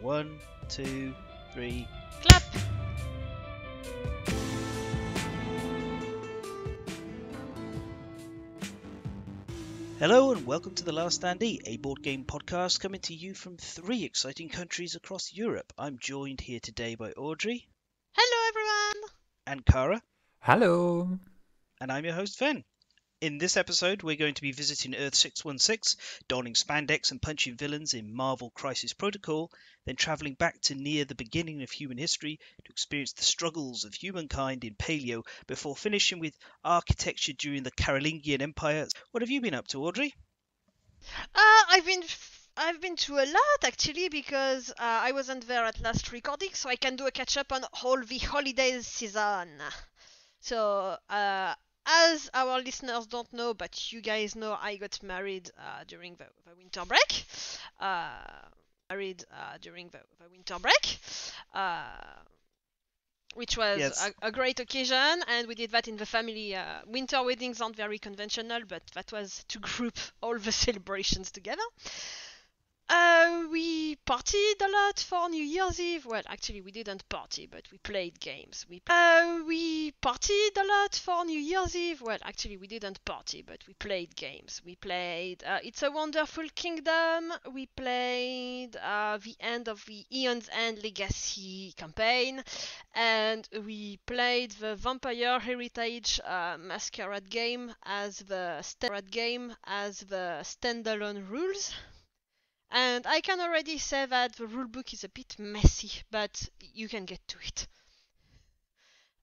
1, 2, 3, clap! Hello and welcome to The Last Standee, a board game podcast coming to you from 3 exciting countries across Europe. I'm joined here today by Audrey. Hello everyone! And Cara. Hello! And I'm your host, Ven. In this episode, we're going to be visiting Earth 616, donning spandex and punching villains in Marvel Crisis Protocol, then travelling back to near the beginning of human history to experience the struggles of humankind in Paleo, before finishing with architecture during the Carolingian Empire. What have you been up to, Audrey? I've been to a lot, actually, because I wasn't there at last recording, so I can do a catch-up on all the holidays season. So, as our listeners don't know, but you guys know, I got married during the winter break. Which was a great occasion, and we did that in the family. Winter weddings aren't very conventional, but that was to group all the celebrations together. We partied a lot for New Year's Eve. Well, actually, we didn't party, but we played games. We partied a lot for New Year's Eve. Well, actually, we didn't party, but we played games. We played It's a Wonderful Kingdom. We played the end of the Eon's End Legacy campaign. And we played the Vampire Heritage Masquerade game as the standalone rules. And I can already say that the rulebook is a bit messy, but you can get to it.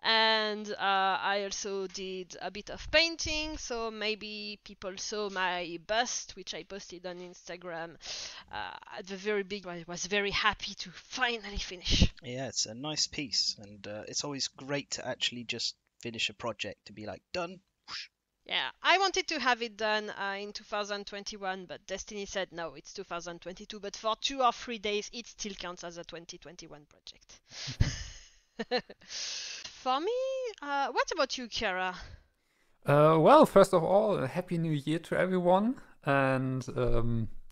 And I also did a bit of painting, so maybe people saw my bust, which I posted on Instagram at the very beginning. I was very happy to finally finish. Yeah, it's a nice piece, and it's always great to actually just finish a project, to be like, done. Whoosh. Yeah, I wanted to have it done in 2021, but Destiny said no, it's 2022, but for 2 or 3 days, it still counts as a 2021 project. For me, what about you, Cara? Well, first of all, a happy new year to everyone, and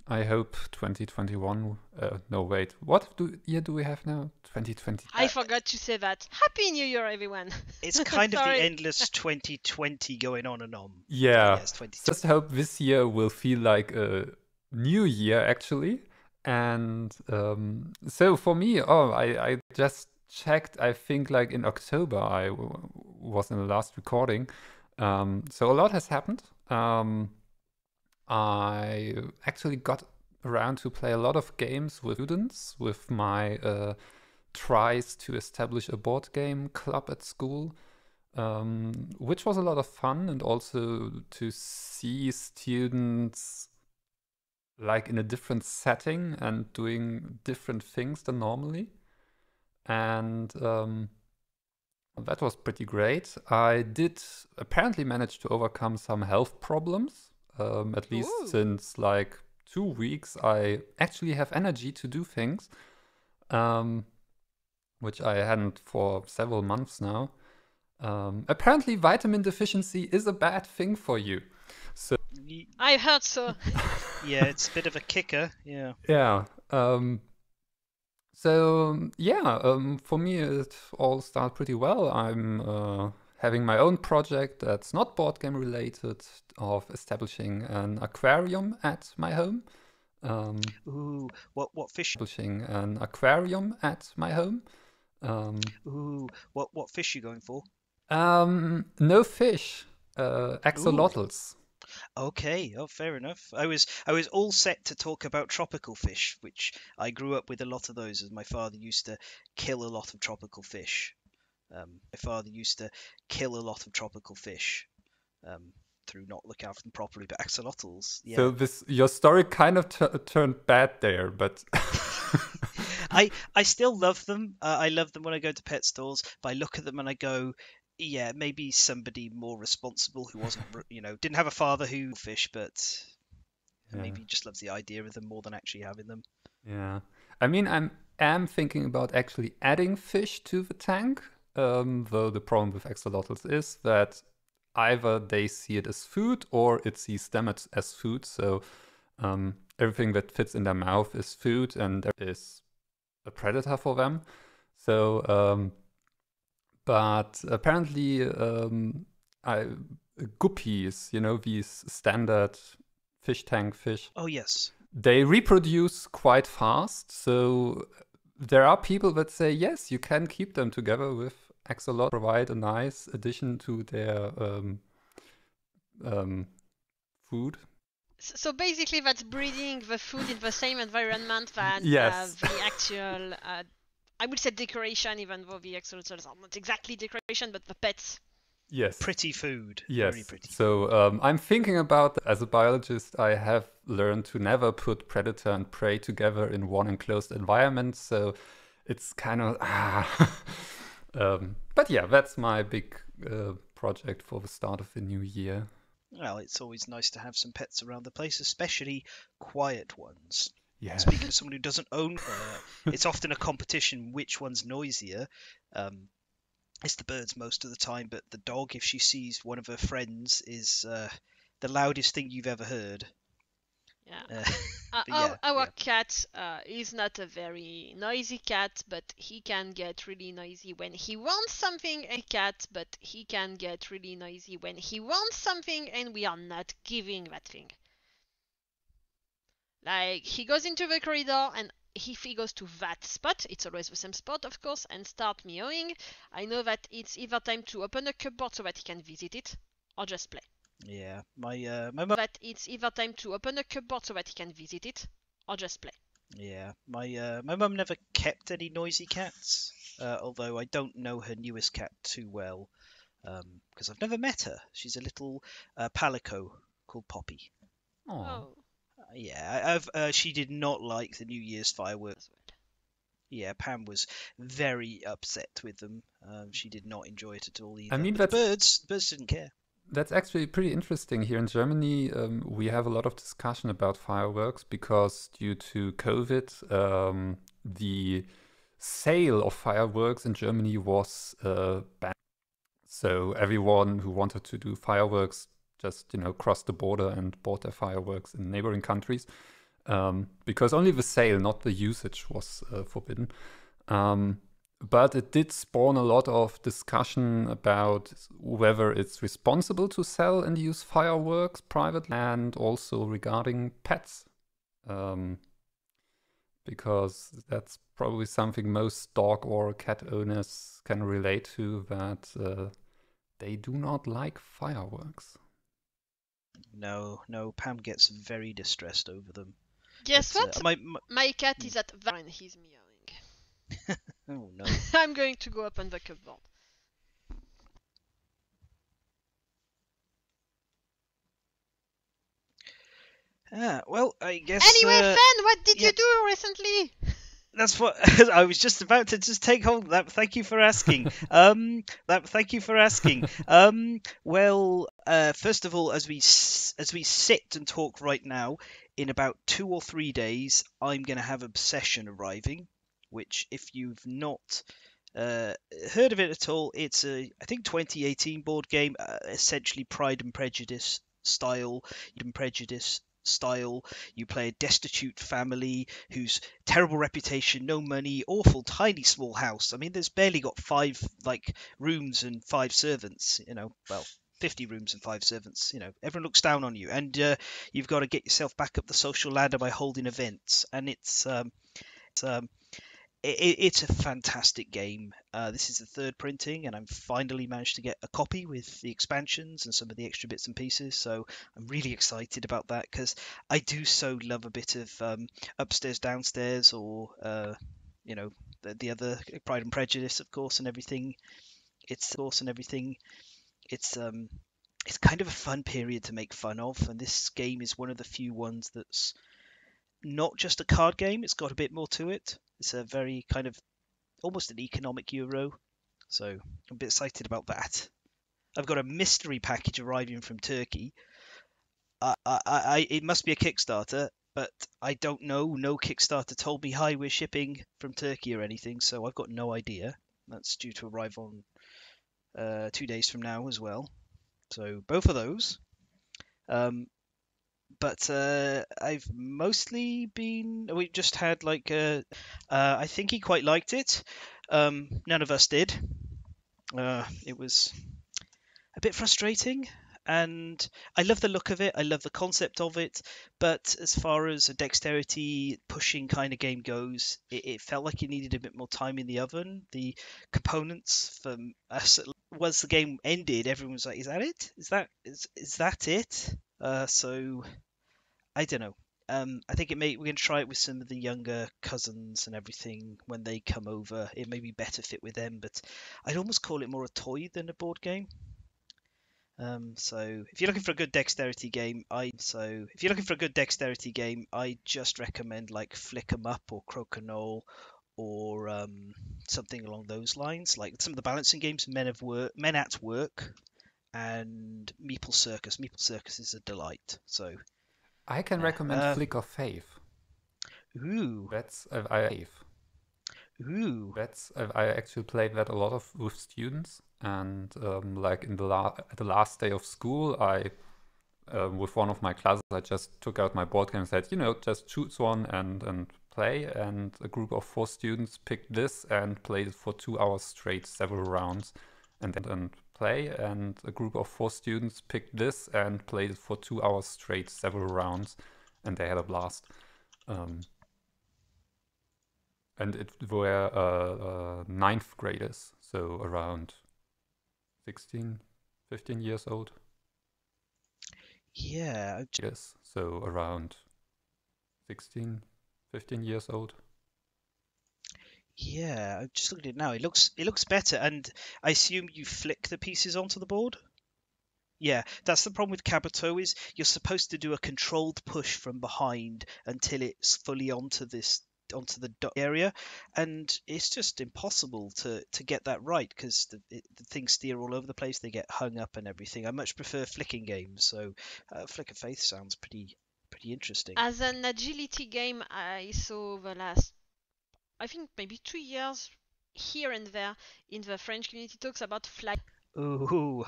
I hope 2021... what year do we have now? 2020. I forgot to say that. Happy New Year, everyone. It's kind of the endless 2020 going on and on. Yeah. Yes, just hope this year will feel like a new year, actually. And so for me, I just checked, I think like in October I was in the last recording. So a lot has happened. I actually got around to play a lot of games with students, with my tries to establish a board game club at school, which was a lot of fun, and also to see students like in a different setting and doing different things than normally. And that was pretty great. I did apparently manage to overcome some health problems. At least since like 2 weeks, I actually have energy to do things, which I hadn't for several months now. Apparently, vitamin deficiency is a bad thing for you. So I heard so. Yeah, it's a bit of a kicker. Yeah. Yeah. For me, it all started pretty well. I'm having my own project that's not board game related, of establishing an aquarium at my home. Establishing an aquarium at my home. What fish are you going for? No fish. Axolotls. Ooh. Okay, fair enough. I was all set to talk about tropical fish, which I grew up with a lot of those, as my father used to kill a lot of tropical fish. Through not looking after them properly, but axolotls. Yeah. So your story kind of turned bad there, but I still love them. I love them when I go to pet stores, but I look at them and I go, yeah, maybe somebody more responsible who wasn't, didn't have a father who fish, but maybe just loves the idea of them more than actually having them. Yeah, I mean, I'm thinking about actually adding fish to the tank, though the problem with axolotls is that either they see it as food or it sees them as food. So everything that fits in their mouth is food, and is a predator for them. So, but apparently, guppies, you know, these standard fish tank fish. Oh, yes. They reproduce quite fast. So there are people that say, yes, you can keep them together with axolotl, provide a nice addition to their food. So basically that's breeding the food in the same environment that yes. The actual, I would say decoration, even though the axolotls are not exactly decoration, but the pets. Yes. Pretty food. Yes. Very pretty. So I'm thinking about, as a biologist, I have learned to never put predator and prey together in one enclosed environment. So it's kind of, but yeah, that's my big project for the start of the new year. Well, it's always nice to have some pets around the place, especially quiet ones. Yeah. Speaking of someone who doesn't own quiet, it's often a competition which one's noisier. It's the birds most of the time, but the dog, if she sees one of her friends, is the loudest thing you've ever heard. Yeah. Our cat is not a very noisy cat, but he can get really noisy when he wants something. And we are not giving that thing. Like, he goes into the corridor and if he goes to that spot, it's always the same spot, of course, and start meowing. I know that it's either time to open a cupboard so that he can visit it, or just play. Yeah, my mum never kept any noisy cats, although I don't know her newest cat too well, because I've never met her. She's a little palico called Poppy. Aww. Oh. Yeah, she did not like the New Year's fireworks. Yeah, Pam was very upset with them. She did not enjoy it at all either. I mean, the birds didn't care. That's actually pretty interesting. Here in Germany, we have a lot of discussion about fireworks because due to COVID, the sale of fireworks in Germany was banned. So everyone who wanted to do fireworks just, you know, crossed the border and bought their fireworks in neighboring countries, because only the sale, not the usage, was forbidden. But it did spawn a lot of discussion about whether it's responsible to sell and use fireworks privately, and also regarding pets, because that's probably something most dog or cat owners can relate to, that they do not like fireworks. No, Pam gets very distressed over them. Guess what? My cat is at that and he's meowing. Oh no. I'm going to go up on the cupboard. Well, I guess... Anyway, Fen, what did you do recently? That's what I was just about to take hold of that. Thank you for asking. Well, first of all, as we sit and talk right now, in about 2 or 3 days, I'm going to have Obsession arriving, which, if you've not heard of it at all, it's a, I think, 2018 board game, essentially Pride and Prejudice style. You play a destitute family whose terrible reputation, no money, awful tiny small house. I mean, there's barely got 5 like rooms and 5 servants, you know. Well, 50 rooms and 5 servants, you know. Everyone looks down on you, and you've got to get yourself back up the social ladder by holding events. And it's a fantastic game. This is the 3rd printing, and I've finally managed to get a copy with the expansions and some of the extra bits and pieces. So I'm really excited about that, because I do so love a bit of upstairs, downstairs, or you know, the other Pride and Prejudice, of course, and everything. It's kind of a fun period to make fun of, and this game is one of the few ones that's not just a card game. It's got a bit more to it. It's a very kind of almost an economic euro, so I'm a bit excited about that. I've got a mystery package arriving from Turkey. It must be a Kickstarter, but I don't know. No Kickstarter told me, hi, we're shipping from Turkey or anything, so I've got no idea. That's due to arrive on 2 days from now as well. So both of those. But I've mostly been... We just had like a... I think he quite liked it. None of us did. It was a bit frustrating. And I love the look of it. I love the concept of it. But as far as a dexterity pushing kind of game goes, it felt like it needed a bit more time in the oven. The components from us, once the game ended, everyone was like, is that it? Is that it? So I don't know. I think we're going to try it with some of the younger cousins and everything when they come over. It may be better fit with them, but I'd almost call it more a toy than a board game. So if you're looking for a good dexterity game, I just recommend like Flick 'em Up or Crokinole or something along those lines. Like some of the balancing games, Men at Work, and Meeple Circus. Meeple Circus is a delight. So I can recommend Flick of Faith. Ooh, I actually played that a lot with students. And like at the last day of school, I with one of my classes, I just took out my board game and said, just choose one and play. And a group of 4 students picked this and played it for 2 hours straight, several rounds, and play. And a group of 4 students picked this and played it for 2 hours straight, several rounds, and they had a blast. And it were 9th graders, so around 16, 15 years old. Yeah. Yes, so around 16, 15 years old. Yeah, I'm just looking at it now. It looks better, and I assume you flick the pieces onto the board? Yeah, that's the problem with Kabuto, is you're supposed to do a controlled push from behind until it's fully onto the area, and it's just impossible to get that right because the things steer all over the place. They get hung up and everything. I much prefer flicking games, so Flick of Faith sounds pretty interesting. As an agility game, I saw the last, I think maybe 2 years here and there in the French community talks about fly. Ooh.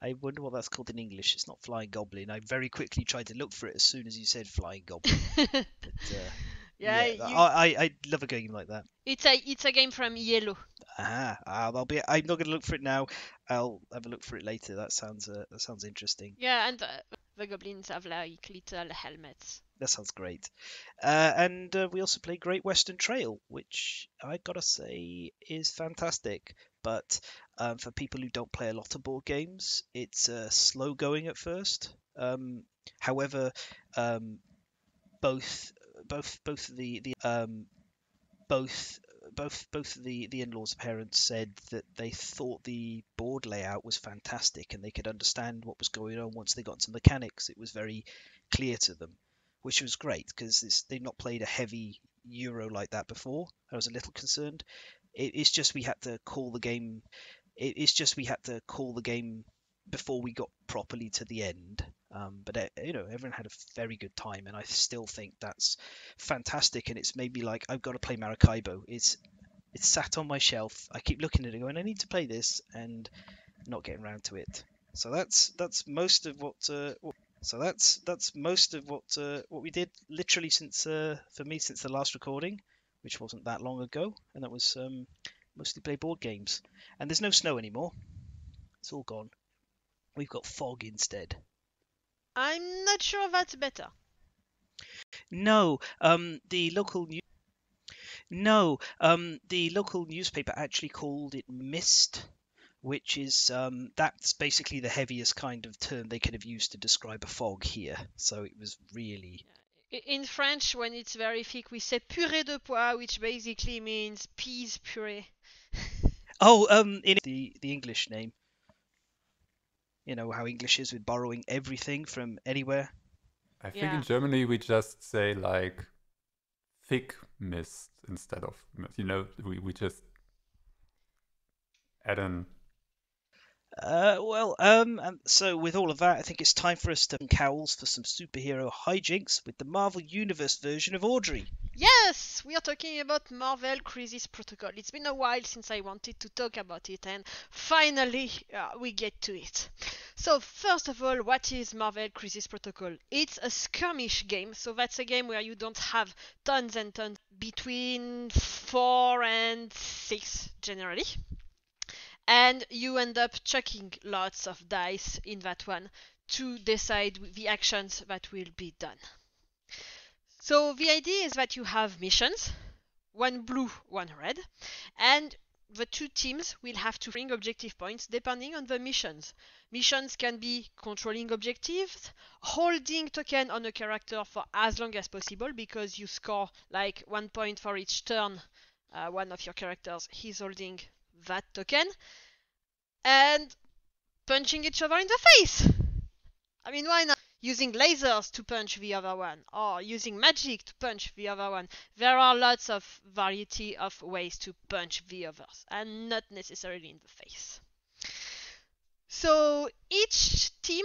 I wonder what that's called in English. It's not Flying Goblin. I very quickly tried to look for it as soon as you said Flying Goblin. I love a game like that. It's a game from Yellow. I'm not going to look for it now. I'll have a look for it later. That sounds interesting. Yeah, and the goblins have like little helmets. That sounds great. And we also play Great Western Trail, which I gotta say is fantastic. But for people who don't play a lot of board games, it's slow going at first. However, both the in-laws' parents said that they thought the board layout was fantastic and they could understand what was going on once they got to mechanics. It was very clear to them, which was great because they've not played a heavy Euro like that before. I was a little concerned. It's just we had to call the game before we got properly to the end. But everyone had a very good time, and I still think that's fantastic. And it's maybe like I've got to play Maracaibo. It's sat on my shelf. I keep looking at it, going, I need to play this, and not getting around to it. So that's most of what we did literally since the last recording, which wasn't that long ago, and that was mostly play board games. And there's no snow anymore. It's all gone. We've got fog instead. I'm not sure that's better. No, the local newspaper actually called it mist, which is that's basically the heaviest kind of term they could have used to describe a fog here. So it was really... In French, when it's very thick, we say purée de pois, which basically means peas puree. In the English name. You know how English is with borrowing everything from anywhere. I think in Germany we just say like thick mist instead of mist. We just add an And so with all of that, I think it's time for us to cowls for some superhero hijinks with the Marvel Universe version of Audrey. Yes, we are talking about Marvel Crisis Protocol. It's been a while since I wanted to talk about it, and finally we get to it. So first of all, what is Marvel Crisis Protocol? It's a skirmish game, so that's a game where you don't have tons and tons, between 4 and 6 generally. And you end up chucking lots of dice in that one to decide the actions that will be done. So the idea is that you have missions, one blue, one red, and the two teams will have to bring objective points depending on the missions. Missions can be controlling objectives, holding token on a character for as long as possible, because you score like 1 point for each turn one of your characters is holding that token, and punching each other in the face. I mean, why not? Using lasers to punch the other one, or using magic to punch the other one. There are lots of variety of ways to punch the others, and not necessarily in the face. So each team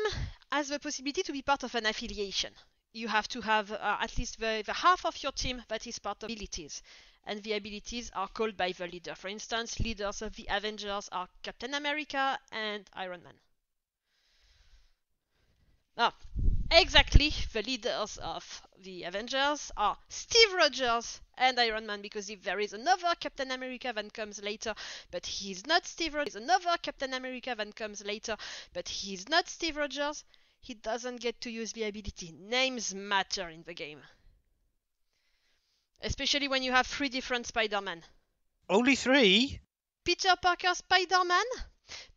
has the possibility to be part of an affiliation. You have to have at least the half of your team that is part of abilities. And the abilities are called by the leader. For instance, leaders of the Avengers are Captain America and Iron Man. Ah, exactly, the leaders of the Avengers are Steve Rogers and Iron Man, because if there is another Captain America that comes later, but he's not Steve Rogers, he doesn't get to use the ability. Names matter in the game. Especially when you have 3 different Spider-Man. Only 3? Peter Parker Spider-Man,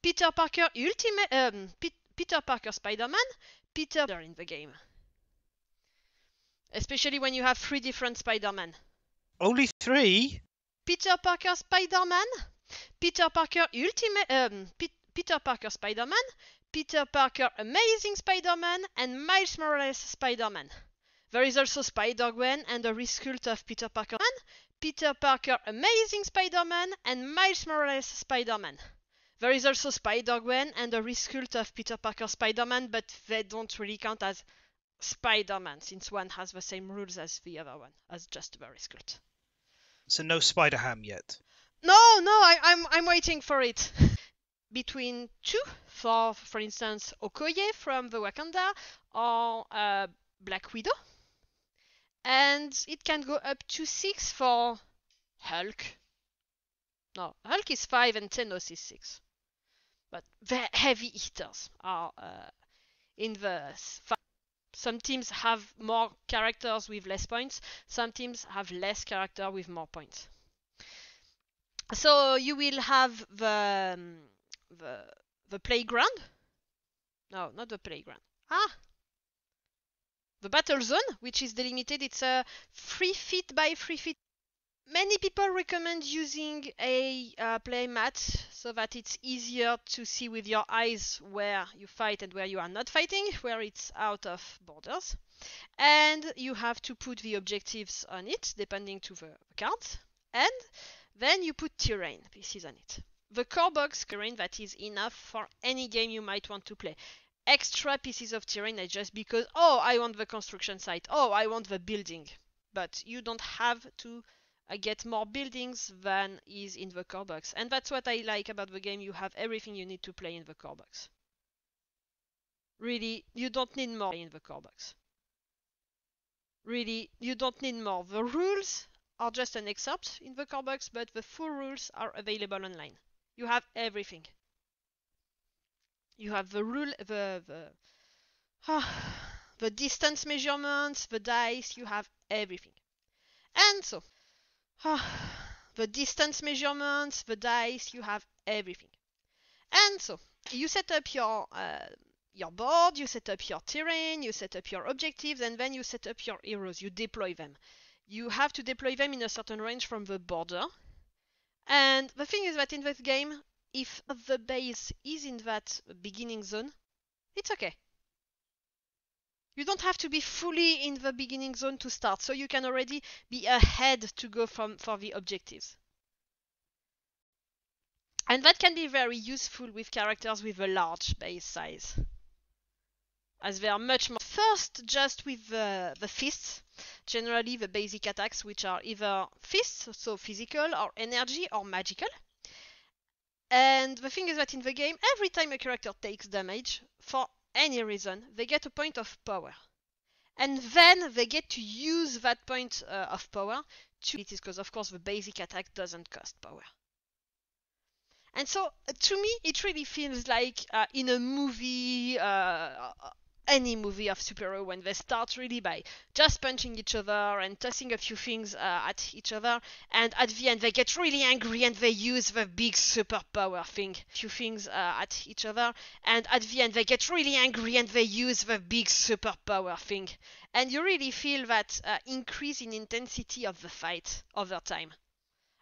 Peter Parker Ultimate, Peter Parker Spider-Man, Peter in the game. Especially when you have 3 different Spider-Man. Only 3? Peter Parker Spider-Man, Peter Parker Ultimate, Peter Parker Spider-Man, Peter Parker Amazing Spider-Man, and Miles Morales Spider-Man. There is also Spider Gwen and a rescult of Peter Parker, Peter Parker Amazing Spider-Man, and Miles Morales Spider-Man. There is also Spider Gwen and a rescult of Peter Parker Spider-Man, but they don't really count as Spider-Man since one has the same rules as the other one, as just the rescult. So no Spider Ham yet. No, I'm waiting for it. Between 2, for instance, Okoye from the Wakanda or Black Widow. And it can go up to 6 for Hulk. No, Hulk is 5 and Thanos is 6. But the heavy hitters are in the... Some teams have more characters with less points. Some teams have less character with more points. So you will have the playground. No, not the playground. The battle zone, which is delimited, it's a 3 feet by 3 feet. Many people recommend using a play mat so that it's easier to see with your eyes where you fight and where you are not fighting, where it's out of borders. And you have to put the objectives on it, depending to the cards. And then you put terrain pieces on it. The core box terrain, that is enough for any game you might want to play. Extra pieces of terrain are just because, oh, I want the construction site, oh, I want the building. But you don't have to get more buildings than is in the core box. And that's what I like about the game. You have everything you need to play in the core box. Really, you don't need more in the core box. Really, you don't need more. The rules are just an excerpt in the core box, but the full rules are available online. You have everything. You have the rule, the distance measurements, the dice, you have everything. And so, the distance measurements, the dice, you have everything. And so, you set up your board, you set up your terrain, you set up your objectives, and then you set up your heroes, you deploy them. You have to deploy them in a certain range from the border. And the thing is that in this game, if the base is in that beginning zone, it's okay. You don't have to be fully in the beginning zone to start, so you can already be ahead to go for the objectives. And that can be very useful with characters with a large base size, as they are much more first just with the fists, generally the basic attacks which are either fists, so physical or energy or magical. And the thing is that in the game, every time a character takes damage, for any reason, they get a point of power. And then they get to use that point of power to abilities, because of course the basic attack doesn't cost power. And so, to me, it really feels like in a movie, any movie of superhero, when they start really by just punching each other and tossing a few things at each other, and at the end they get really angry and they use the big superpower thing, and you really feel that increase in intensity of the fight over time.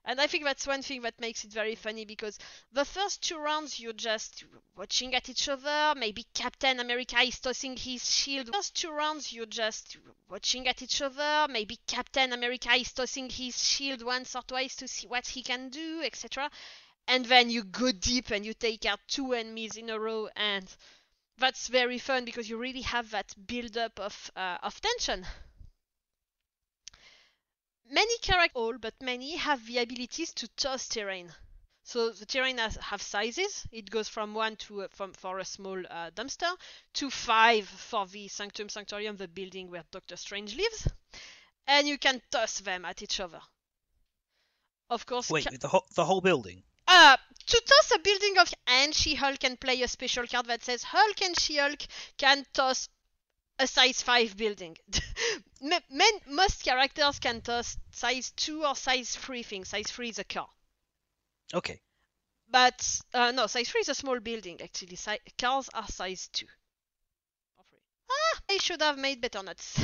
And I think that's one thing that makes it very funny, because the first two rounds you're just watching at each other, maybe Captain America is tossing his shield. Once or twice to see what he can do, etc. And then you go deep and you take out two enemies in a row, and that's very fun because you really have that build-up of tension. Many characters, all but many, have the abilities to toss terrain. So the terrain have sizes. It goes from 1 to for a small dumpster to 5 for the Sanctum Sanctorum, the building where Doctor Strange lives, and you can toss them at each other. Of course. Wait, the whole building. To toss a building of, and She-Hulk can play a special card that says Hulk and She-Hulk can toss a size 5 building. Most characters can toss size 2 or size 3 things. Size 3 is a car. Okay. But, no, size 3 is a small building, actually. Cars are size 2. I should have made better notes.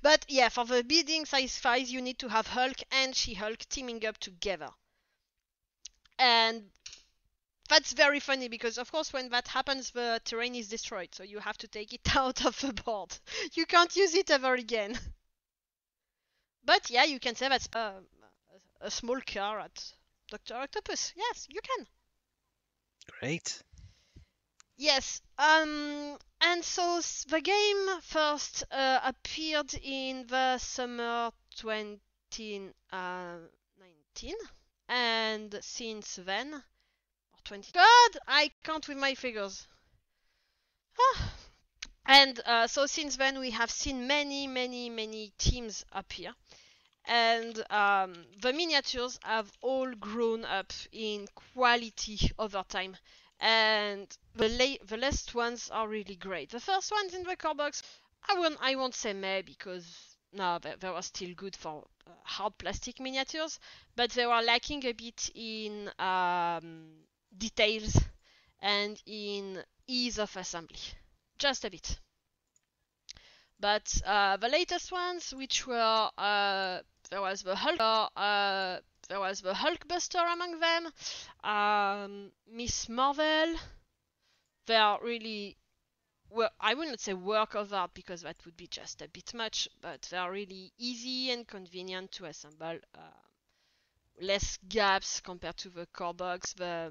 But, yeah, for the building size 5, you need to have Hulk and She-Hulk teaming up together. And that's very funny because, of course, when that happens, the terrain is destroyed, so you have to take it out of the board. You can't use it ever again. But, yeah, you can say that's a small car at Dr. Octopus. Yes, you can. Great. Yes. And so the game first appeared in the summer 2019, and since then... 20. God, I can't with my figures. And so since then we have seen many teams appear, and the miniatures have all grown up in quality over time, and the last ones are really great. The first ones in the core box, I won't say meh, because no, they were still good for hard plastic miniatures, but they were lacking a bit in details and in ease of assembly, just a bit. But the latest ones, which were there was the Hulkbuster among them, Miss Marvel. They are really, well, I would not say work of art because that would be just a bit much, but they are really easy and convenient to assemble. Less gaps compared to the core box. The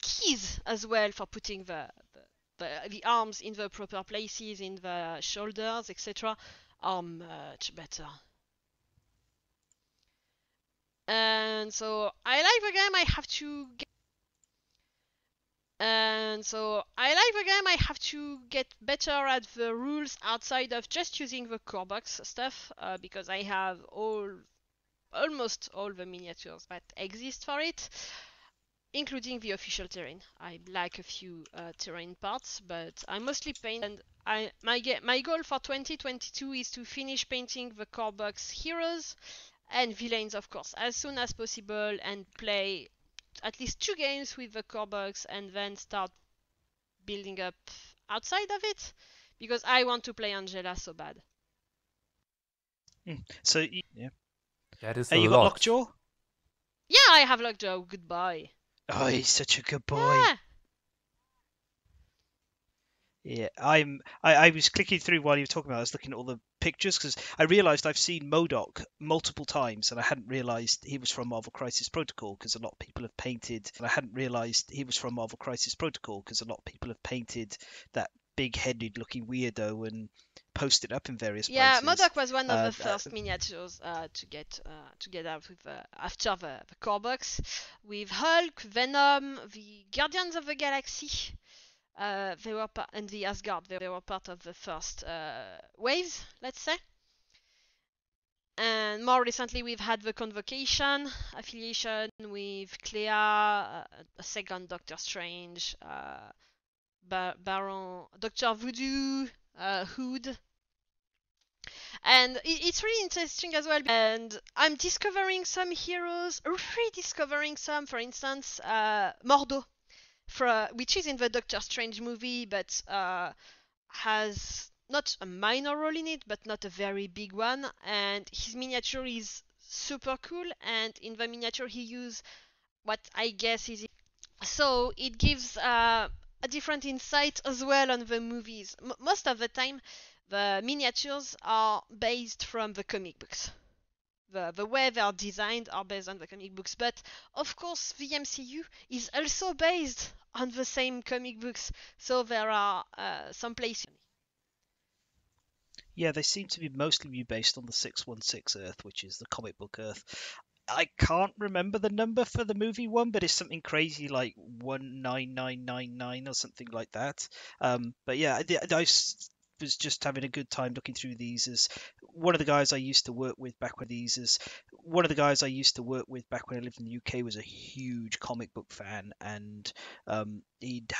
keys as well for putting the arms in the proper places, in the shoulders, etc., are much better. And so I like the game. I have to get better at the rules outside of just using the core box stuff, because I have almost all the miniatures that exist for it, including the official terrain. I lack a few terrain parts, but I mostly paint, and my goal for 2022 is to finish painting the core box heroes and villains, of course, as soon as possible, and play at least 2 games with the core box and then start building up outside of it, because I want to play Angela so bad. So yeah, that is a lot. You got Lockjaw? Yeah, I have Lockjaw. Good boy. Oh, he's such a good boy. Yeah. Yeah, I was clicking through while you were talking about it. I was looking at all the pictures because I realised I've seen MODOK multiple times and I hadn't realised he was from Marvel Crisis Protocol because a lot of people have painted. And I hadn't realised he was from Marvel Crisis Protocol because a lot of people have painted that big-headed looking weirdo and posted up in various places. Yeah, MODOK was one of the first miniatures to get together with after the core box with Hulk, Venom, the Guardians of the Galaxy. And the Asgard, they were part of the first waves, let's say. And more recently, we've had the Convocation affiliation with Clea, a second Doctor Strange, Baron, Doctor Voodoo, Hood. And it's really interesting as well. And I'm discovering some heroes, rediscovering some, for instance, Mordo. Which is in the Doctor Strange movie, but has not a minor role in it, but not a very big one. And his miniature is super cool. And in the miniature, he uses what I guess is... So it gives a different insight as well on the movies. Most of the time, the miniatures are based from the comic books. The way they are designed are based on the comic books, but of course the MCU is also based on the same comic books, so there are some places. Yeah, they seem to be mostly based on the 616 Earth, which is the comic book Earth. I can't remember the number for the movie one, but it's something crazy like 19999 or something like that. But yeah, I was just having a good time looking through these as one of the guys I used to work with back when I lived in the UK was a huge comic book fan, and he'd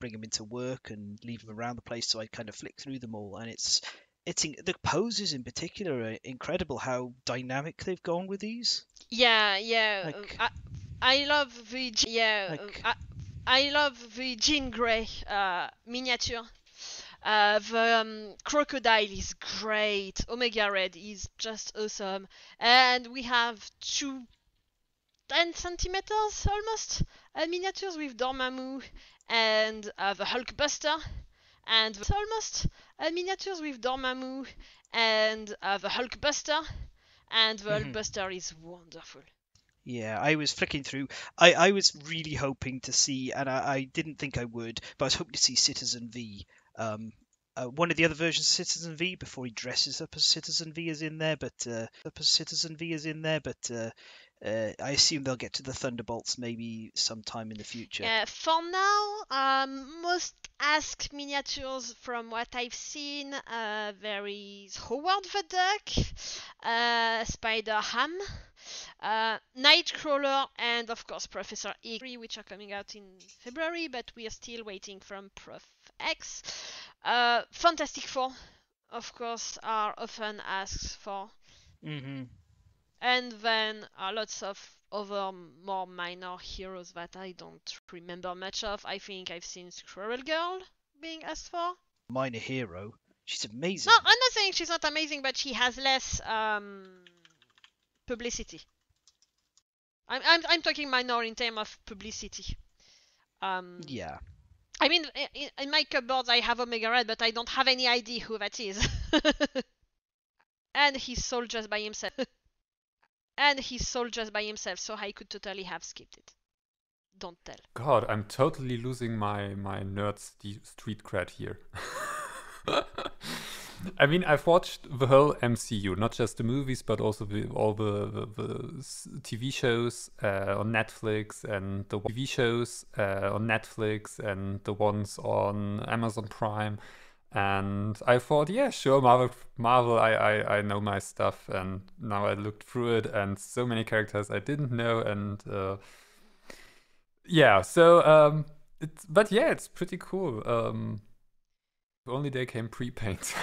bring them into work and leave them around the place, so I kind of flick through them all, and it's the poses in particular are incredible how dynamic they've gone with these. I love the I love the Jean Grey miniature. The crocodile is great. Omega Red is just awesome, and we have 2 10 centimeters almost miniatures with Dormammu and the Hulkbuster, and the Hulkbuster is wonderful. Yeah, I was flicking through. I was really hoping to see, and I didn't think I would, but I was hoping to see Citizen V. One of the other versions of Citizen V before he dresses up as Citizen V is in there, but I assume they'll get to the Thunderbolts maybe sometime in the future. Yeah, for now, most Ask miniatures from what I've seen, there is Howard the Duck, Spider Ham, Nightcrawler, and of course Professor X, which are coming out in February, but we are still waiting from Prof X. Fantastic Four, of course, are often asked for. Mm-hmm. And then lots of other more minor heroes that I don't remember much of. I think I've seen Squirrel Girl being asked for. Minor hero? She's amazing. No, I'm not saying she's not amazing, but she has less publicity. I'm talking minor in terms of publicity. Yeah. I mean, in my cupboard I have Omega Red, but I don't have any idea who that is. And he's sold just by himself. So I could totally have skipped it. Don't tell. God, I'm totally losing my nerd street cred here. I mean, I've watched the whole MCU, not just the movies, but also all the TV shows on Netflix, and the TV shows on Netflix and the ones on Amazon Prime. And I thought, yeah, sure, Marvel, I know my stuff. And now I looked through it, and so many characters I didn't know. And it's pretty cool. If only they came pre-painted.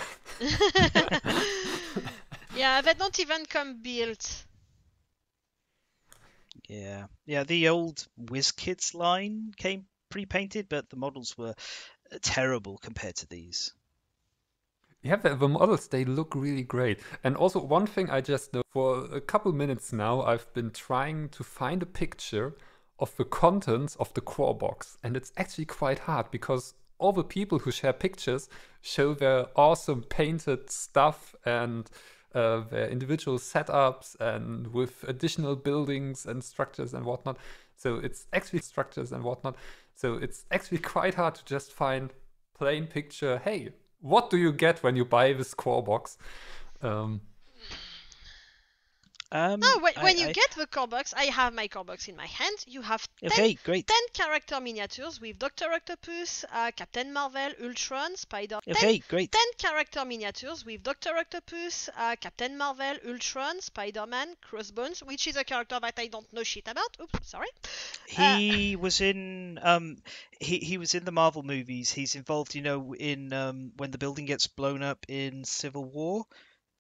Yeah, they don't even come built. Yeah, the old WizKids line came pre-painted, but the models were terrible compared to these. Yeah, the models, they look really great. And also one thing I just know, for a couple minutes now, I've been trying to find a picture of the contents of the core box. And it's actually quite hard because all the people who share pictures show their awesome painted stuff and their individual setups and with additional buildings and structures and whatnot. So it's actually quite hard to just find plain picture. Hey, what do you get when you buy this core box? No, when you get the core box, I have my core box in my hand. You have 10 character miniatures with Dr. Octopus, Captain Marvel, Ultron, Spider... 10 character miniatures with Dr. Octopus, Captain Marvel, Ultron, Spider-Man, Crossbones, which is a character that I don't know shit about. Oops, sorry. He was in... he was in the Marvel movies. He's involved, you know, in when the building gets blown up in Civil War.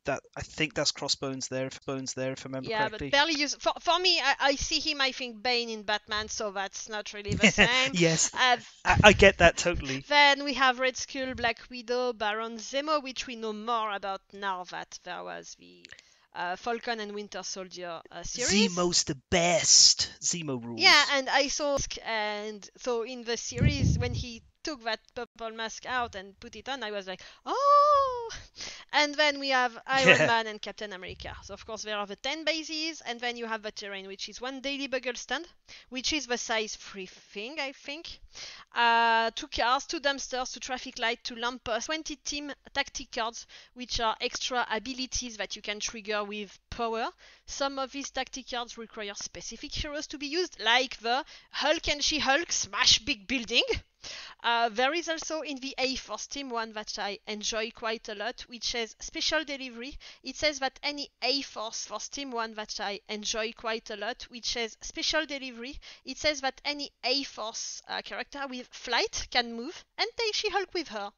That I think that's Crossbones there, if I remember correctly. Yeah, but barely used. For me, I see him, I think, Bane in Batman, so that's not really the same. Yes, I get that totally. Then we have Red Skull, Black Widow, Baron Zemo, which we know more about now that there was the Falcon and Winter Soldier series. Zemo's the best. Zemo rules. Yeah, and I saw... And so in the series, when he took that purple mask out and put it on, I was like, oh! And then we have Iron Man and Captain America. So, of course, there are the 10 bases, and then you have the terrain, which is one Daily Bugle stand, which is the size 3 thing, I think. 2 cars, 2 dumpsters, 2 traffic lights, 2 lampposts, 20 team tactic cards, which are extra abilities that you can trigger with power. Some of these tactic cards require specific heroes to be used, like the Hulk and She-Hulk smash big building. There is also in the A-Force team one that I enjoy quite a lot, which says special delivery. It says that any A-Force team one that I enjoy quite a lot, which says special delivery. It says that any A-Force character with flight can move and take She-Hulk with her.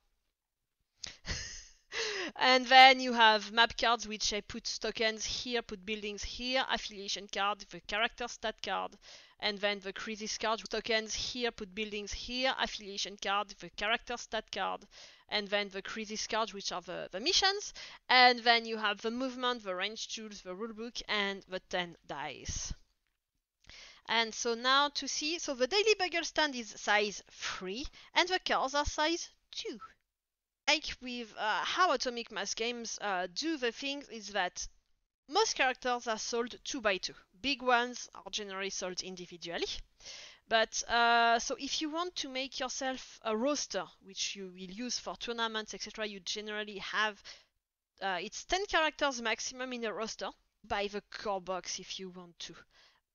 And then you have map cards, which I put tokens here, put buildings here, affiliation card, the character stat card. And then the crisis card, tokens here, put buildings here, affiliation card, the character stat card. And then the crisis card, which are the missions. And then you have the movement, the range tools, the rulebook, and the 10 dice. And so now to see, so the Daily Bugle stand is size 3, and the cars are size 2. Like with how Atomic Mass Games do the things is that most characters are sold 2 by 2. Big ones are generally sold individually. But so if you want to make yourself a roster, which you will use for tournaments, etc., you generally have it's 10 characters maximum in a roster by the core box if you want to.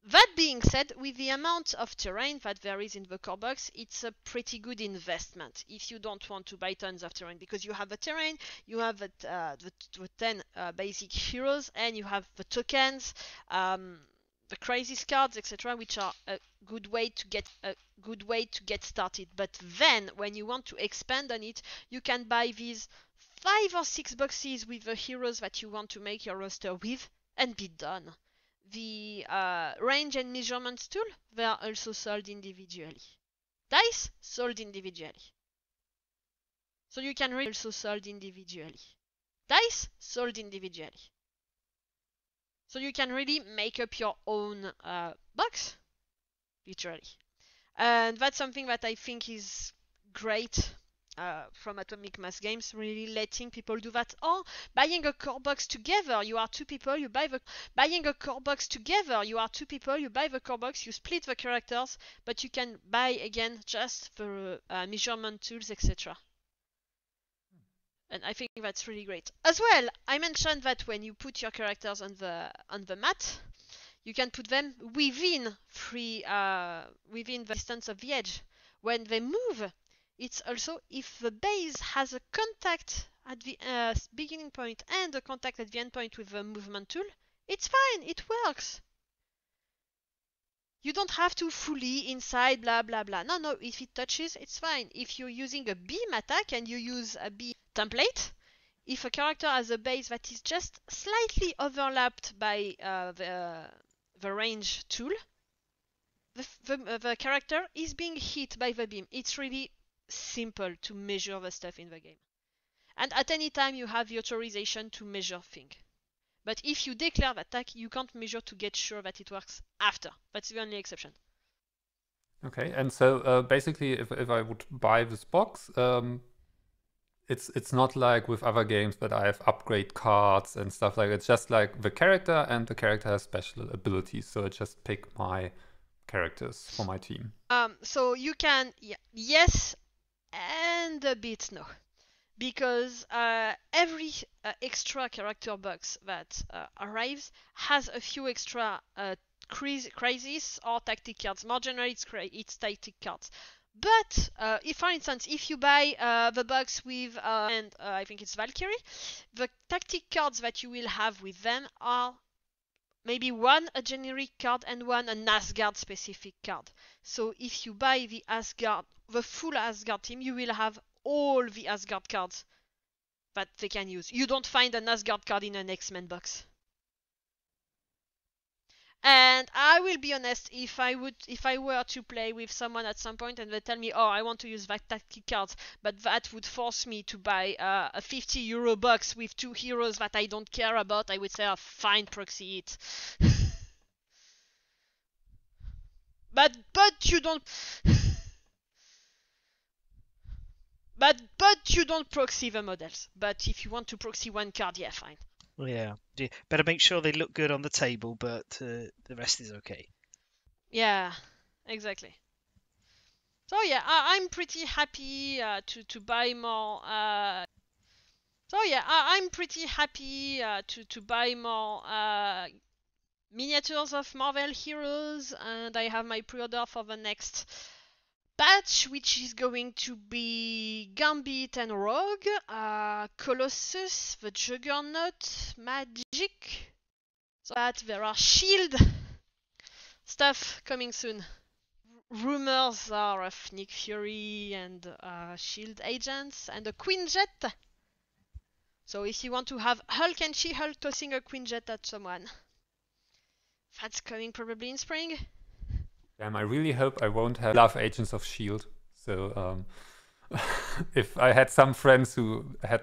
That being said, with the amount of terrain that there is in the core box, it's a pretty good investment if you don't want to buy tons of terrain, because you have the terrain, you have the 10 basic heroes, and you have the tokens, the crisis cards, etc., which are a good way to get started. But then, when you want to expand on it, you can buy these 5 or 6 boxes with the heroes that you want to make your roster with, and be done. The range and measurements tool, they are also sold individually. Dice, sold individually. So you can read also sold individually. Dice, sold individually. So you can really make up your own box, literally. And that's something that I think is great from Atomic Mass Games, really letting people do that, or buying a core box together. You are 2 people, you buy the core box, you split the characters, but you can buy again just the measurement tools, etc. And I think that's really great. As well, I mentioned that when you put your characters on the mat, you can put them within within the distance of the edge. When they move, it's also if the base has a contact at the beginning point and a contact at the end point with the movement tool, it's fine, it works. You don't have to fully inside, blah, blah, blah. No, no, if it touches, it's fine. If you're using a beam attack and you use a beam template, if a character has a base that is just slightly overlapped by the range tool, the character is being hit by the beam. It's really simple to measure the stuff in the game, and at any time you have the authorization to measure things. But if you declare the attack, you can't measure to get sure that it works after. That's the only exception. Okay, and so basically, if I would buy this box, it's not like with other games that I have upgrade cards and stuff like that. It's just like the character, and the character has special abilities, so I just pick my characters for my team. So you can, yeah, yes, and a bit no, because every extra character box that arrives has a few extra crisis or tactic cards. More generally, it's tactic cards. But if, for instance, if you buy the box with I think it's Valkyrie, the tactic cards that you will have with them are maybe one a generic card and one an Asgard specific card. So if you buy the Asgard, the full Asgard team, you will have all the Asgard cards that they can use. You don't find an Asgard card in an X-Men box. And I will be honest, if I were to play with someone at some point and they tell me, oh, I want to use that tactic cards, but that would force me to buy a 50 euro box with two heroes that I don't care about, I would say, oh, fine, proxy it. But you don't proxy the models. But if you want to proxy one card, yeah, fine. Yeah, better make sure they look good on the table, but the rest is okay. Yeah, exactly. So yeah, I'm pretty happy to buy more. So yeah, I'm pretty happy to buy more miniatures of Marvel heroes, and I have my pre-order for the next batch, which is going to be Gambit and Rogue, Colossus, the Juggernaut, Magic. So that there are shield stuff coming soon. Rumors are of Nick Fury and shield agents and a Quinjet. So if you want to have Hulk and She-Hulk tossing a Quinjet at someone, that's coming probably in spring. Damn, I really hope I won't have love Agents of S.H.I.E.L.D. So if I had some friends who had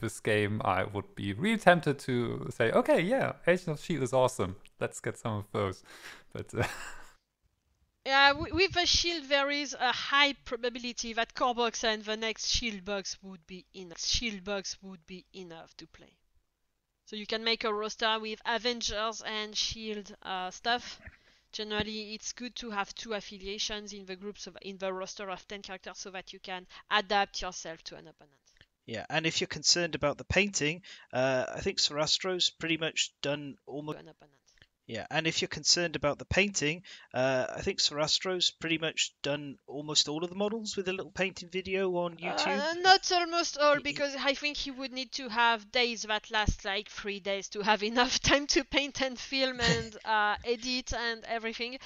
this game, I would be really tempted to say, okay, yeah, Agents of S.H.I.E.L.D. is awesome. Let's get some of those. But yeah, with the S.H.I.E.L.D. there is a high probability that core box and the next S.H.I.E.L.D. box would be enough. S.H.I.E.L.D. box would be enough to play. So you can make a roster with Avengers and S.H.I.E.L.D. stuff. Generally, it's good to have two affiliations in the groups in the roster of 10 characters so that you can adapt yourself to an opponent. Yeah, and if you're concerned about the painting, I think Sorastro's pretty much done almost. Yeah, and if you're concerned about the painting, I think Sorastro's pretty much done almost all of the models with a little painting video on YouTube. Not almost all, because I think he would need to have days that last like 3 days to have enough time to paint and film and edit and everything.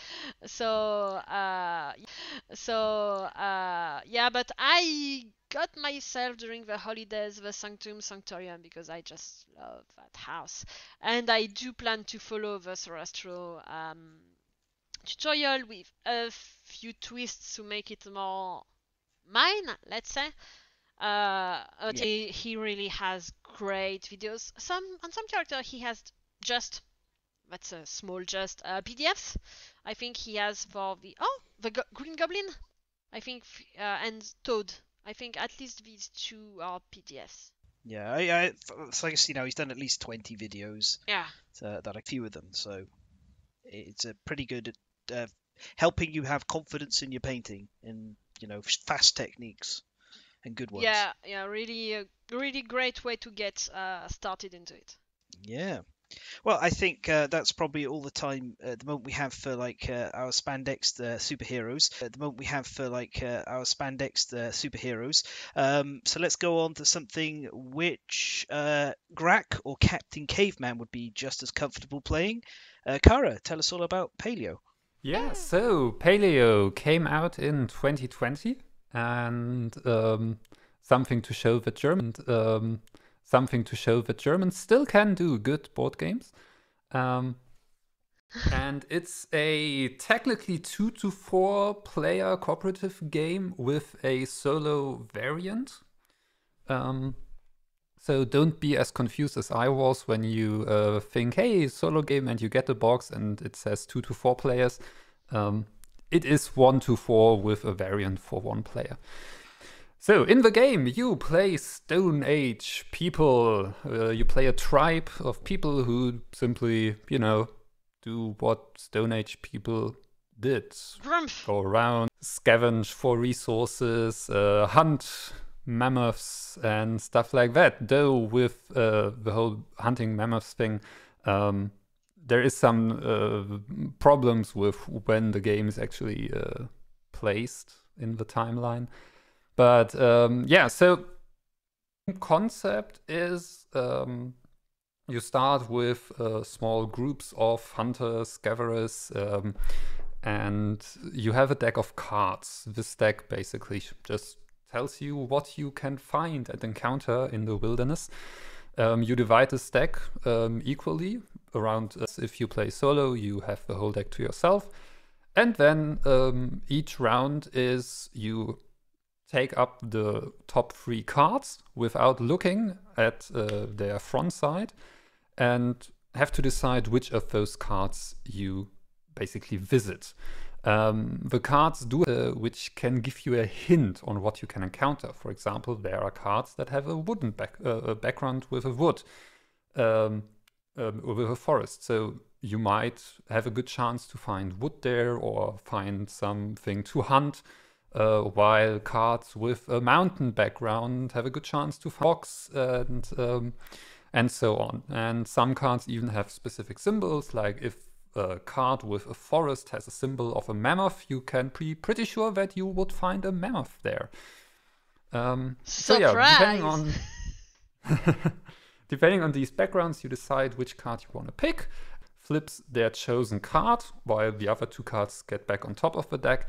So, yeah, but I got myself during the holidays the Sanctum Sanctorum because I just love that house, and I do plan to follow the Sorastro tutorial with a few twists to make it more mine, let's say. Yeah. He really has great videos. On some character he has just, that's a small just, PDFs. I think he has for the Green Goblin, I think, and Toad. I think at least these two are PDFs. Yeah, so I guess, you know, he's done at least 20 videos. Yeah. That a few of them, so it's a pretty good at helping you have confidence in your painting and, you know, fast techniques and good ones. Yeah, yeah, really, really great way to get started into it. Yeah. Well, I think that's probably all the time at the moment we have for like our spandex superheroes. So let's go on to something which Grak or Captain Caveman would be just as comfortable playing. Kara, tell us all about Paleo. Yeah, so Paleo came out in 2020 and something to show the German. Something to show that Germans still can do good board games. And it's a technically 2 to 4 player cooperative game with a solo variant. So don't be as confused as I was when you think, hey, solo game, and you get a box and it says 2 to 4 players. it is 1-4 with a variant for one player. So in the game, you play Stone Age people. You play a tribe of people who simply, you know, do what Stone Age people did. Grumph. Go around, scavenge for resources, hunt mammoths and stuff like that. Though with the whole hunting mammoths thing, there is some problems with when the game is actually placed in the timeline. But yeah, so concept is you start with small groups of hunters, gatherers, and you have a deck of cards. This deck basically just tells you what you can find and encounter in the wilderness. You divide this deck equally around. If you play solo, you have the whole deck to yourself. And then each round is you take up the top 3 cards without looking at their front side and have to decide which of those cards you basically visit. The cards do which can give you a hint on what you can encounter. For example, there are cards that have a wooden background with a wood, with a forest. So you might have a good chance to find wood there or find something to hunt. While cards with a mountain background have a good chance to find rocks and so on. And some cards even have specific symbols, like if a card with a forest has a symbol of a mammoth, you can be pretty sure that you would find a mammoth there. Surprise! So yeah, depending on these backgrounds, you decide which card you want to pick, flips their chosen card, while the other 2 cards get back on top of the deck.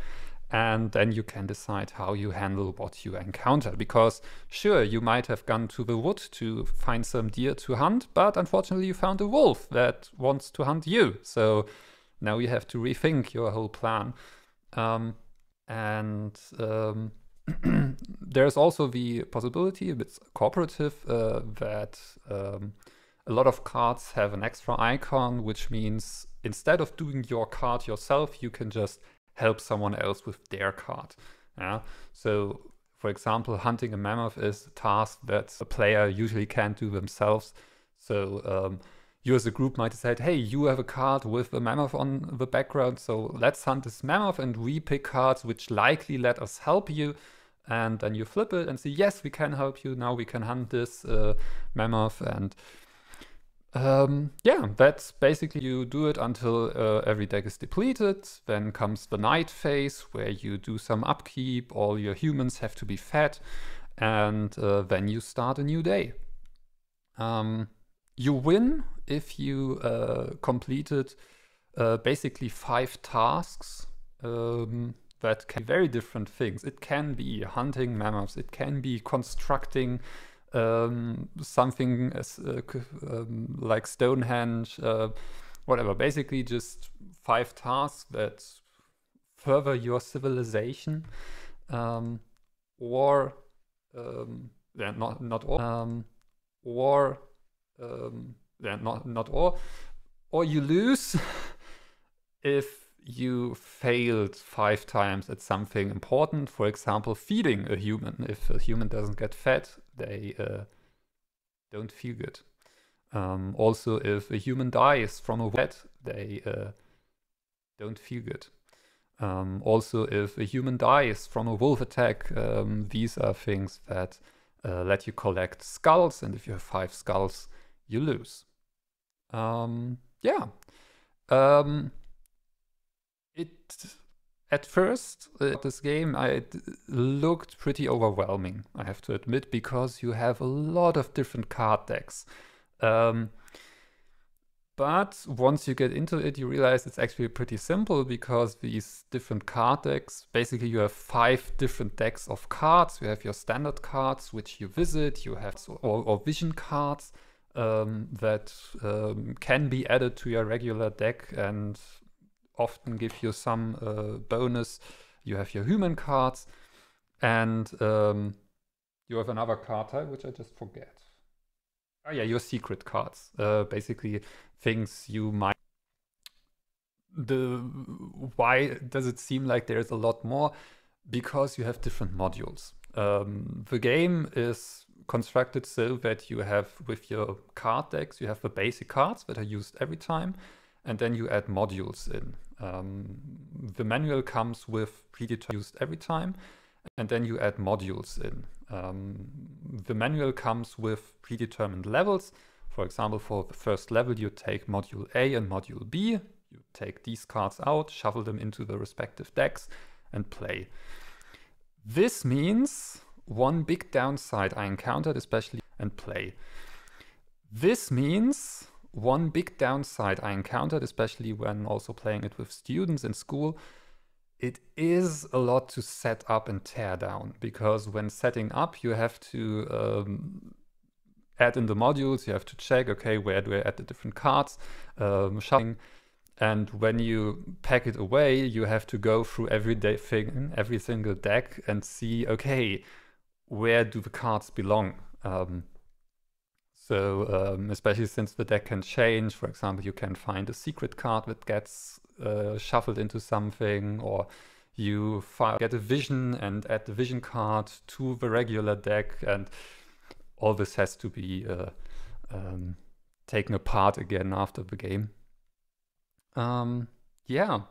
And then you can decide how you handle what you encounter. Because sure, you might have gone to the wood to find some deer to hunt, but unfortunately you found a wolf that wants to hunt you. So now you have to rethink your whole plan. There's also the possibility, it's cooperative, that a lot of cards have an extra icon, which means instead of doing your card yourself, you can just help someone else with their card. Yeah? So, for example, hunting a mammoth is a task that a player usually can't do themselves. So you as a group might decide, hey, you have a card with a mammoth on the background, so let's hunt this mammoth, and we pick cards which likely let us help you. And then you flip it and say, yes, we can help you. Now we can hunt this mammoth. And yeah, that's basically, you do it until every deck is depleted. Then comes the night phase, where you do some upkeep, all your humans have to be fed, and then you start a new day. You win if you completed basically 5 tasks that can be very different things. It can be hunting mammoths, it can be constructing something as, like Stonehenge, whatever. Basically just 5 tasks that further your civilization, or you lose if you failed 5 times at something important. For example, feeding a human. If a human doesn't get fed, they don't feel good. Also, if a human dies from a wound, they don't feel good. Also, if a human dies from a wolf attack, these are things that let you collect skulls, and if you have 5 skulls, you lose. At first, this game, it looked pretty overwhelming, I have to admit, because you have a lot of different card decks. But once you get into it, you realize it's actually pretty simple, because these different card decks, basically you have 5 different decks of cards. You have your standard cards, which you visit, you have or vision cards that can be added to your regular deck and often give you some bonus. You have your human cards, and you have another card type, which I just forget. Oh yeah, your secret cards. Basically things you might why does it seem like there's a lot more? Because you have different modules. The game is constructed so that you have, with your card decks, you have the basic cards that are used every time, and then you add modules in. The manual comes with predetermined used every time, and then you add modules in. The manual comes with predetermined levels. For example, for the first level, you take module A and module B. You take these cards out, shuffle them into the respective decks, and play. This means one big downside I encountered, especially when also playing it with students in school. It is a lot to set up and tear down, because when setting up, you have to add in the modules, you have to check, okay, where do I add the different cards, shuffling. And when you pack it away, you have to go through every single deck and see, okay, where do the cards belong? Especially since the deck can change, for example, you can find a secret card that gets shuffled into something, or you get a vision and add the vision card to the regular deck, and all this has to be taken apart again after the game. Yeah,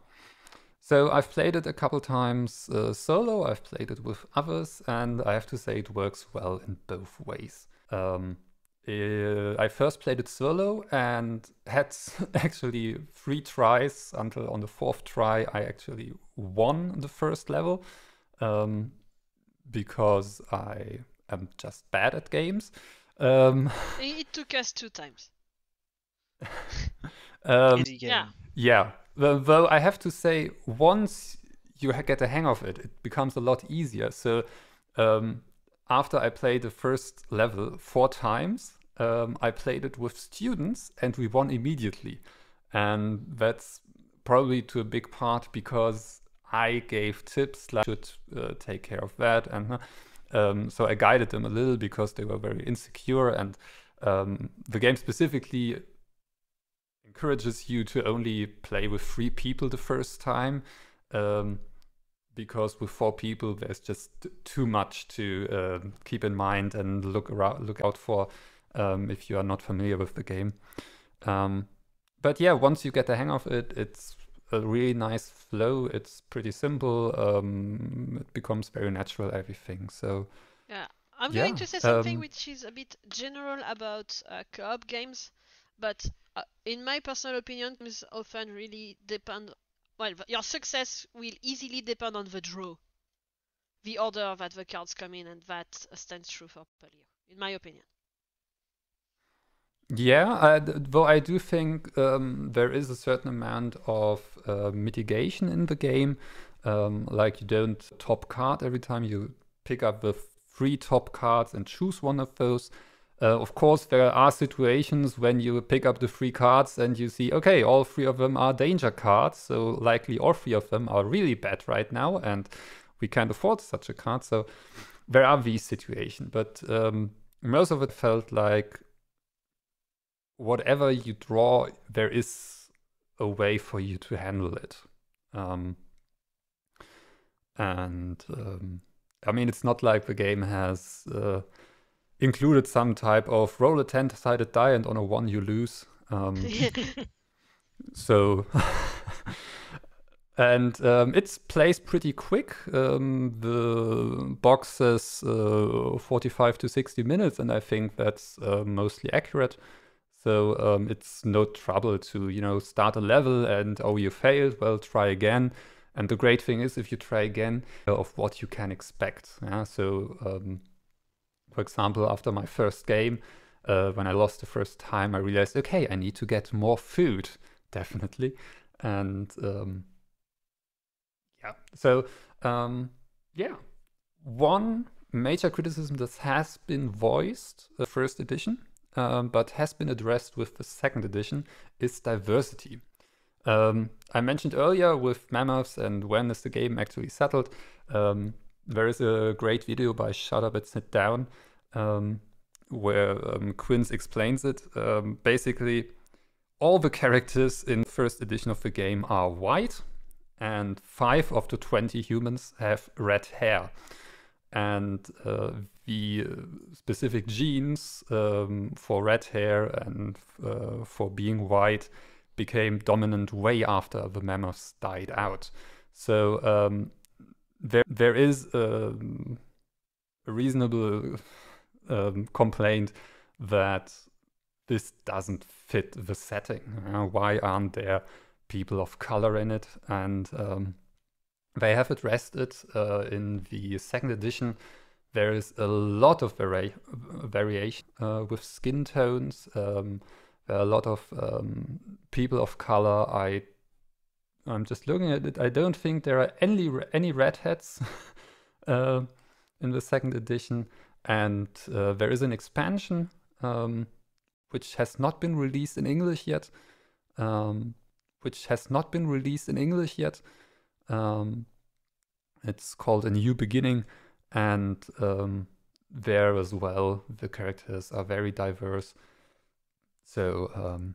so I've played it a couple times solo, I've played it with others, and I have to say it works well in both ways. I first played it solo and had actually 3 tries until on the 4th try I actually won the first level, because I am just bad at games. It took us 2 times. Yeah, though I have to say, once you get a hang of it, it becomes a lot easier. So after I played the first level 4 times, I played it with students and we won immediately. And that's probably to a big part because I gave tips like, should take care of that. And so I guided them a little because they were very insecure. And the game specifically encourages you to only play with 3 people the first time, because with 4 people there's just too much to keep in mind and look out for if you are not familiar with the game. But yeah, once you get the hang of it, it's a really nice flow. It's pretty simple. It becomes very natural, everything. So yeah, I'm going to say something which is a bit general about co-op games, but in my personal opinion, games often really depend, well, your success will easily depend on the draw, the order that the cards come in, and that stands true for Paleo, in my opinion. Yeah, though I do think there is a certain amount of mitigation in the game, like you don't top card every time, you pick up the 3 top cards and choose one of those. Of course, there are situations when you pick up the 3 cards and you see, okay, all 3 of them are danger cards, so likely all 3 of them are really bad right now, and we can't afford such a card, so there are these situations. But most of it felt like whatever you draw, there is a way for you to handle it. I mean, it's not like the game has... included some type of roll a 10-sided die and on a 1 you lose. So, and it plays pretty quick. The box says 45 to 60 minutes, and I think that's mostly accurate. So it's no trouble to, you know, start a level and, oh, you failed, well, try again. And the great thing is if you try again, of what you can expect. Yeah? So... for example, after my first game, when I lost the first time, I realized, okay, I need to get more food, definitely. And yeah, so yeah, one major criticism that has been voiced the first edition, but has been addressed with the second edition, is diversity. I mentioned earlier with Mammoths and when is the game actually settled. There is a great video by Shut Up and Sit Down where Quince explains it. Basically, All the characters in the first edition of the game are white, and 5 of the 20 humans have red hair. And the specific genes for red hair and for being white became dominant way after the mammoths died out. So there is a reasonable complaint that this doesn't fit the setting. Why aren't there people of color in it? And they have addressed it in the second edition. There is a lot of variation with skin tones. There are a lot of people of color. I'm just looking at it. I don't think there are any redheads in the second edition. And there is an expansion which has not been released in English yet. It's called A New Beginning, and there as well the characters are very diverse. So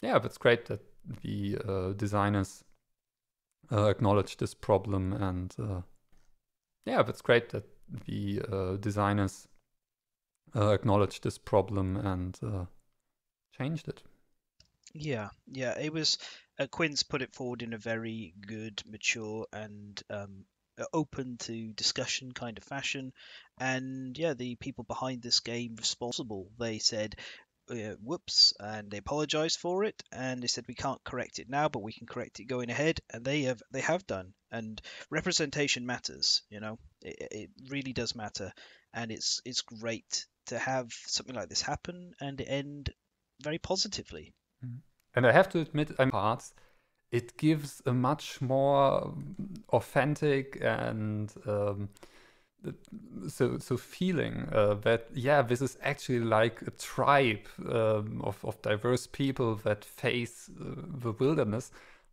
yeah, it's great that the designers acknowledge this problem, and changed it. Yeah, it was. Quinn's put it forward in a very good, mature, and open to discussion kind of fashion. And yeah, the people behind this game responsible, they said, whoops, and they apologized for it, and they said we can't correct it now, but we can correct it going ahead, and they have done. And representation matters, you know, it really does matter, and it's great to have something like this happen and end very positively. And I have to admit, it gives a much more authentic and so feeling that, yeah, this is actually like a tribe of diverse people that face the wilderness,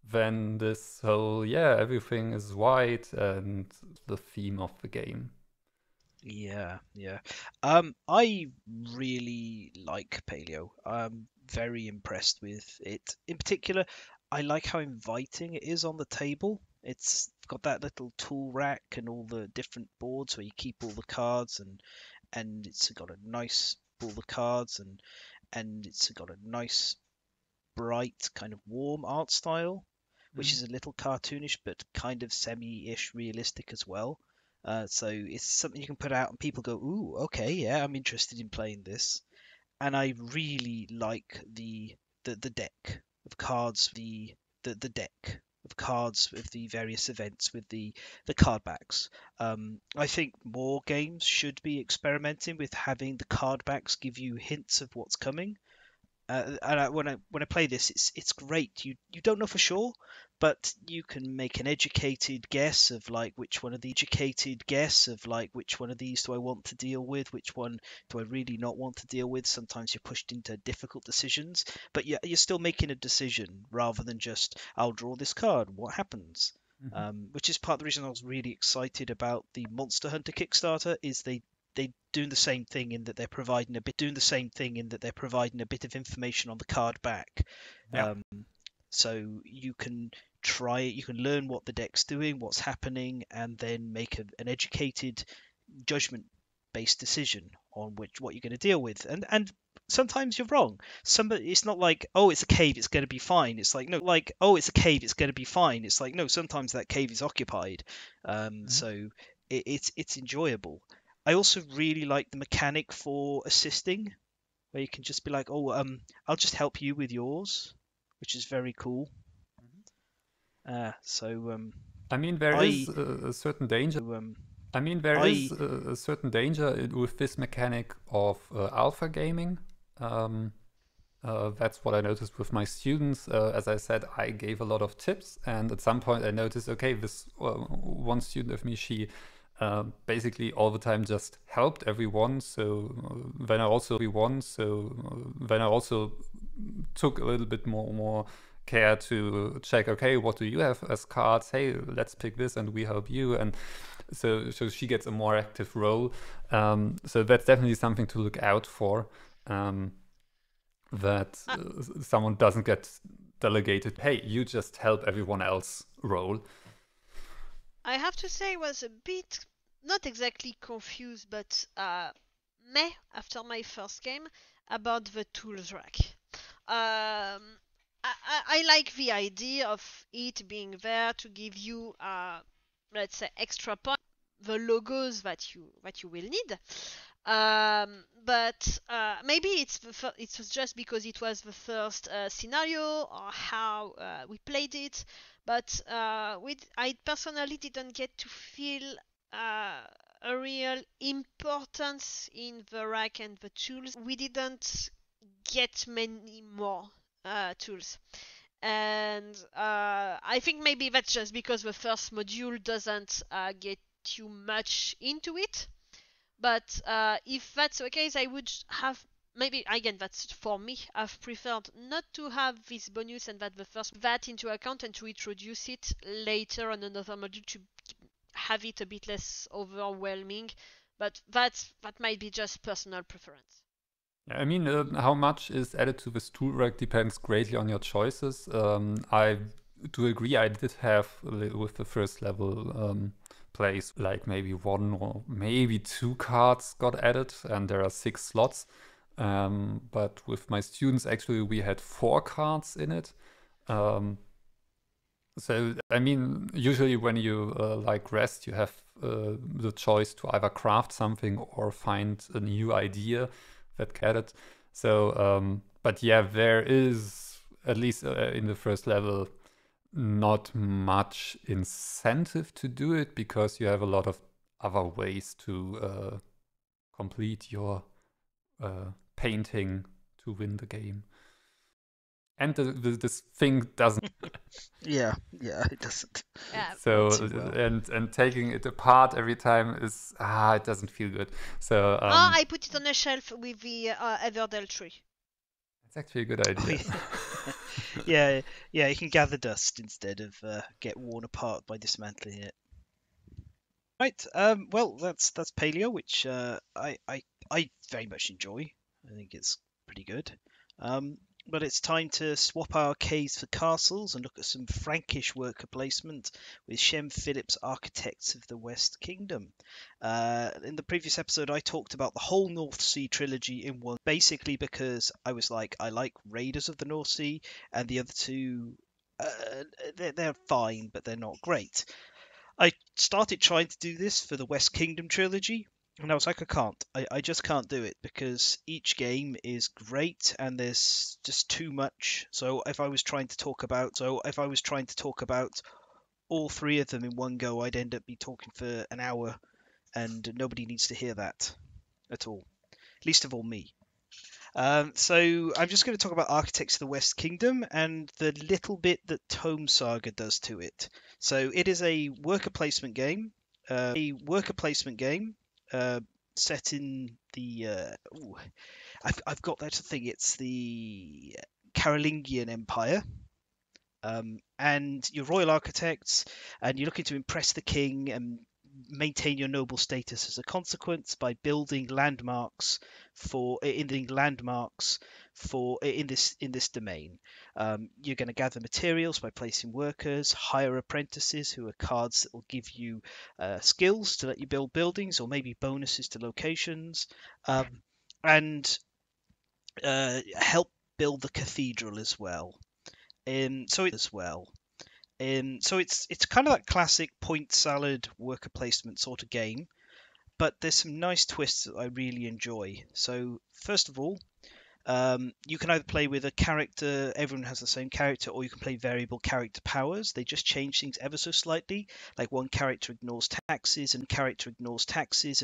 than this whole, yeah, everything is white and the theme of the game. Yeah. I really like Paleo. I'm very impressed with it. In particular, I like how inviting it is on the table. It's got that little tool rack and all the different boards where you keep all the cards, and it's got a nice bright kind of warm art style, which is a little cartoonish but kind of semi-ish realistic as well. So it's something you can put out and people go, ooh, okay, yeah, I'm interested in playing this. And I really like the deck of cards, the deck of cards with the various events, with the card backs. I think more games should be experimenting with having the card backs give you hints of what's coming. And when I play this, it's great. You don't know for sure, but you can make an educated guess of like which one of these do I want to deal with, which one do I really not want to deal with. Sometimes you're pushed into difficult decisions, but you're still making a decision rather than just, I'll draw this card, what happens? Which is part of the reason I was really excited about the Monster Hunter Kickstarter, is they're doing the same thing in that they're providing a bit of information on the card back. Yeah. So you can try it, you can learn what the deck's doing, what's happening, and then make an educated judgment-based decision on what you're going to deal with. And sometimes you're wrong. It's not like, oh, it's a cave, it's going to be fine. It's like, no, sometimes that cave is occupied. So it's enjoyable. I also really like the mechanic for assisting, where you can just be like, oh, I'll just help you with yours, which is very cool. There is a certain danger with this mechanic of alpha gaming. That's what I noticed with my students. As I said, I gave a lot of tips, and at some point I noticed, okay, this one student of me, she basically all the time just helped everyone. So then I also took a little bit more care to check, okay, what do you have as cards? Hey, let's pick this and we help you. And so she gets a more active role. So that's definitely something to look out for. that someone doesn't get delegated, hey, you just help everyone else role. I have to say I was a bit, not exactly confused, but meh after my first game about the tools rack. I like the idea of it being there to give you, let's say, extra points, the logos that you will need. But maybe it was just because it was the first scenario or how we played it. But I personally didn't get to feel a real importance in the rack and the tools. We didn't get many more tools. And I think maybe that's just because the first module doesn't get you much into it. But if that's the case, I would have, maybe, again, that's for me, I've preferred not to have this bonus and that into account and to introduce it later on another module to have it a bit less overwhelming. But that might be just personal preference. I mean, how much is added to this tool rack depends greatly on your choices. I do agree, I did have with the first level place, like maybe one or maybe two cards got added, and there are 6 slots. But with my students, actually, we had 4 cards in it. So, I mean, usually when you like rest, you have the choice to either craft something or find a new idea that carrot. So, but yeah, there is, at least in the first level, not much incentive to do it because you have a lot of other ways to complete your painting to win the game. And this thing doesn't. yeah, it doesn't. Yeah, so well. and taking it apart every time is it doesn't feel good. So I put it on a shelf with the Everdell tree. It's actually a good idea. Oh, yeah. yeah, you can gather dust instead of get worn apart by dismantling it. Right. Well, that's Paleo, which I very much enjoy. I think it's pretty good. But it's time to swap our caves for castles and look at some Frankish worker placement with Shem Phillips' Architects of the West Kingdom. In the previous episode, I talked about the whole North Sea trilogy in one, basically because I was like, I like Raiders of the North Sea, and the other two, they're fine, but they're not great. I started trying to do this for the West Kingdom trilogy, and I was like, I can't. I just can't do it because each game is great and there's just too much. So if I was trying to talk about, all three of them in one go, I'd end up be talking for an hour, and nobody needs to hear that at all. Least of all me. So I'm just going to talk about Architects of the West Kingdom and the little bit that Tome Saga does to it. So it is a worker placement game. Set in the I've got that thing. It's the Carolingian Empire, and you're royal architects, and you're looking to impress the king and maintain your noble status as a consequence by building landmarks in this domain. You're going to gather materials by placing workers, hire apprentices who are cards that will give you skills to let you build buildings or maybe bonuses to locations, and help build the cathedral as well. So it's kind of that classic point salad worker placement sort of game, but there's some nice twists that I really enjoy. So first of all, you can either play with a character, everyone has the same character, or you can play variable character powers. They just change things ever so slightly, like one character ignores taxes and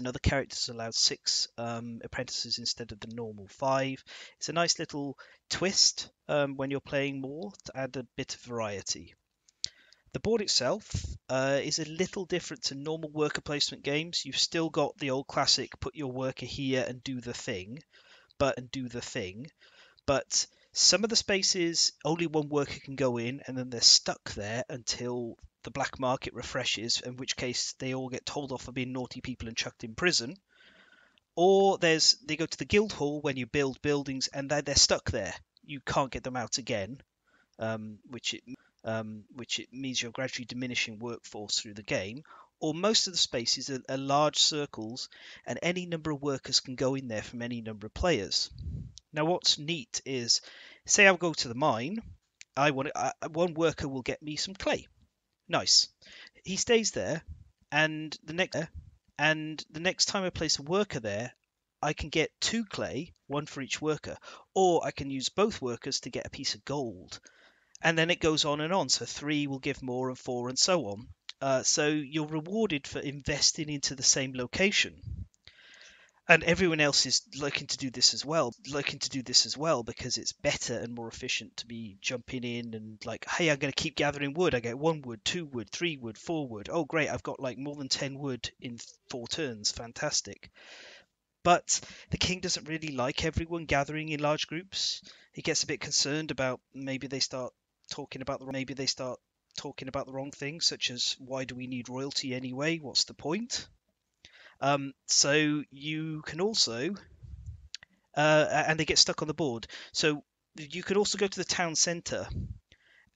other characters allow 6 apprentices instead of the normal 5. It's a nice little twist when you're playing more to add a bit of variety. The board itself is a little different to normal worker placement games. You've still got the old classic, put your worker here and do the thing, but some of the spaces only one worker can go in, and then they're stuck there until the black market refreshes, in which case they all get told off for being naughty people and chucked in prison. Or they go to the Guildhall when you build buildings, and they're stuck there. You can't get them out again, which means you're gradually diminishing workforce through the game. Or most of the spaces are large circles, and any number of workers can go in there from any number of players. Now, what's neat is, say I go to the mine, one worker will get me some clay. Nice. He stays there, and the next time I place a worker there, I can get 2 clay, 1 for each worker, or I can use both workers to get a piece of gold. And then it goes on and on. So 3 will give more, and 4, and so on. So you're rewarded for investing into the same location. And everyone else is liking to do this as well, because it's better and more efficient to be jumping in and like, hey, I'm going to keep gathering wood. I get 1 wood, 2 wood, 3 wood, 4 wood. Oh, great. I've got like more than 10 wood in 4 turns. Fantastic. But the king doesn't really like everyone gathering in large groups. He gets a bit concerned about maybe they start talking about the wrong things, such as, why do we need royalty anyway? What's the point? So you can also, and they get stuck on the board. So you could also go to the town centre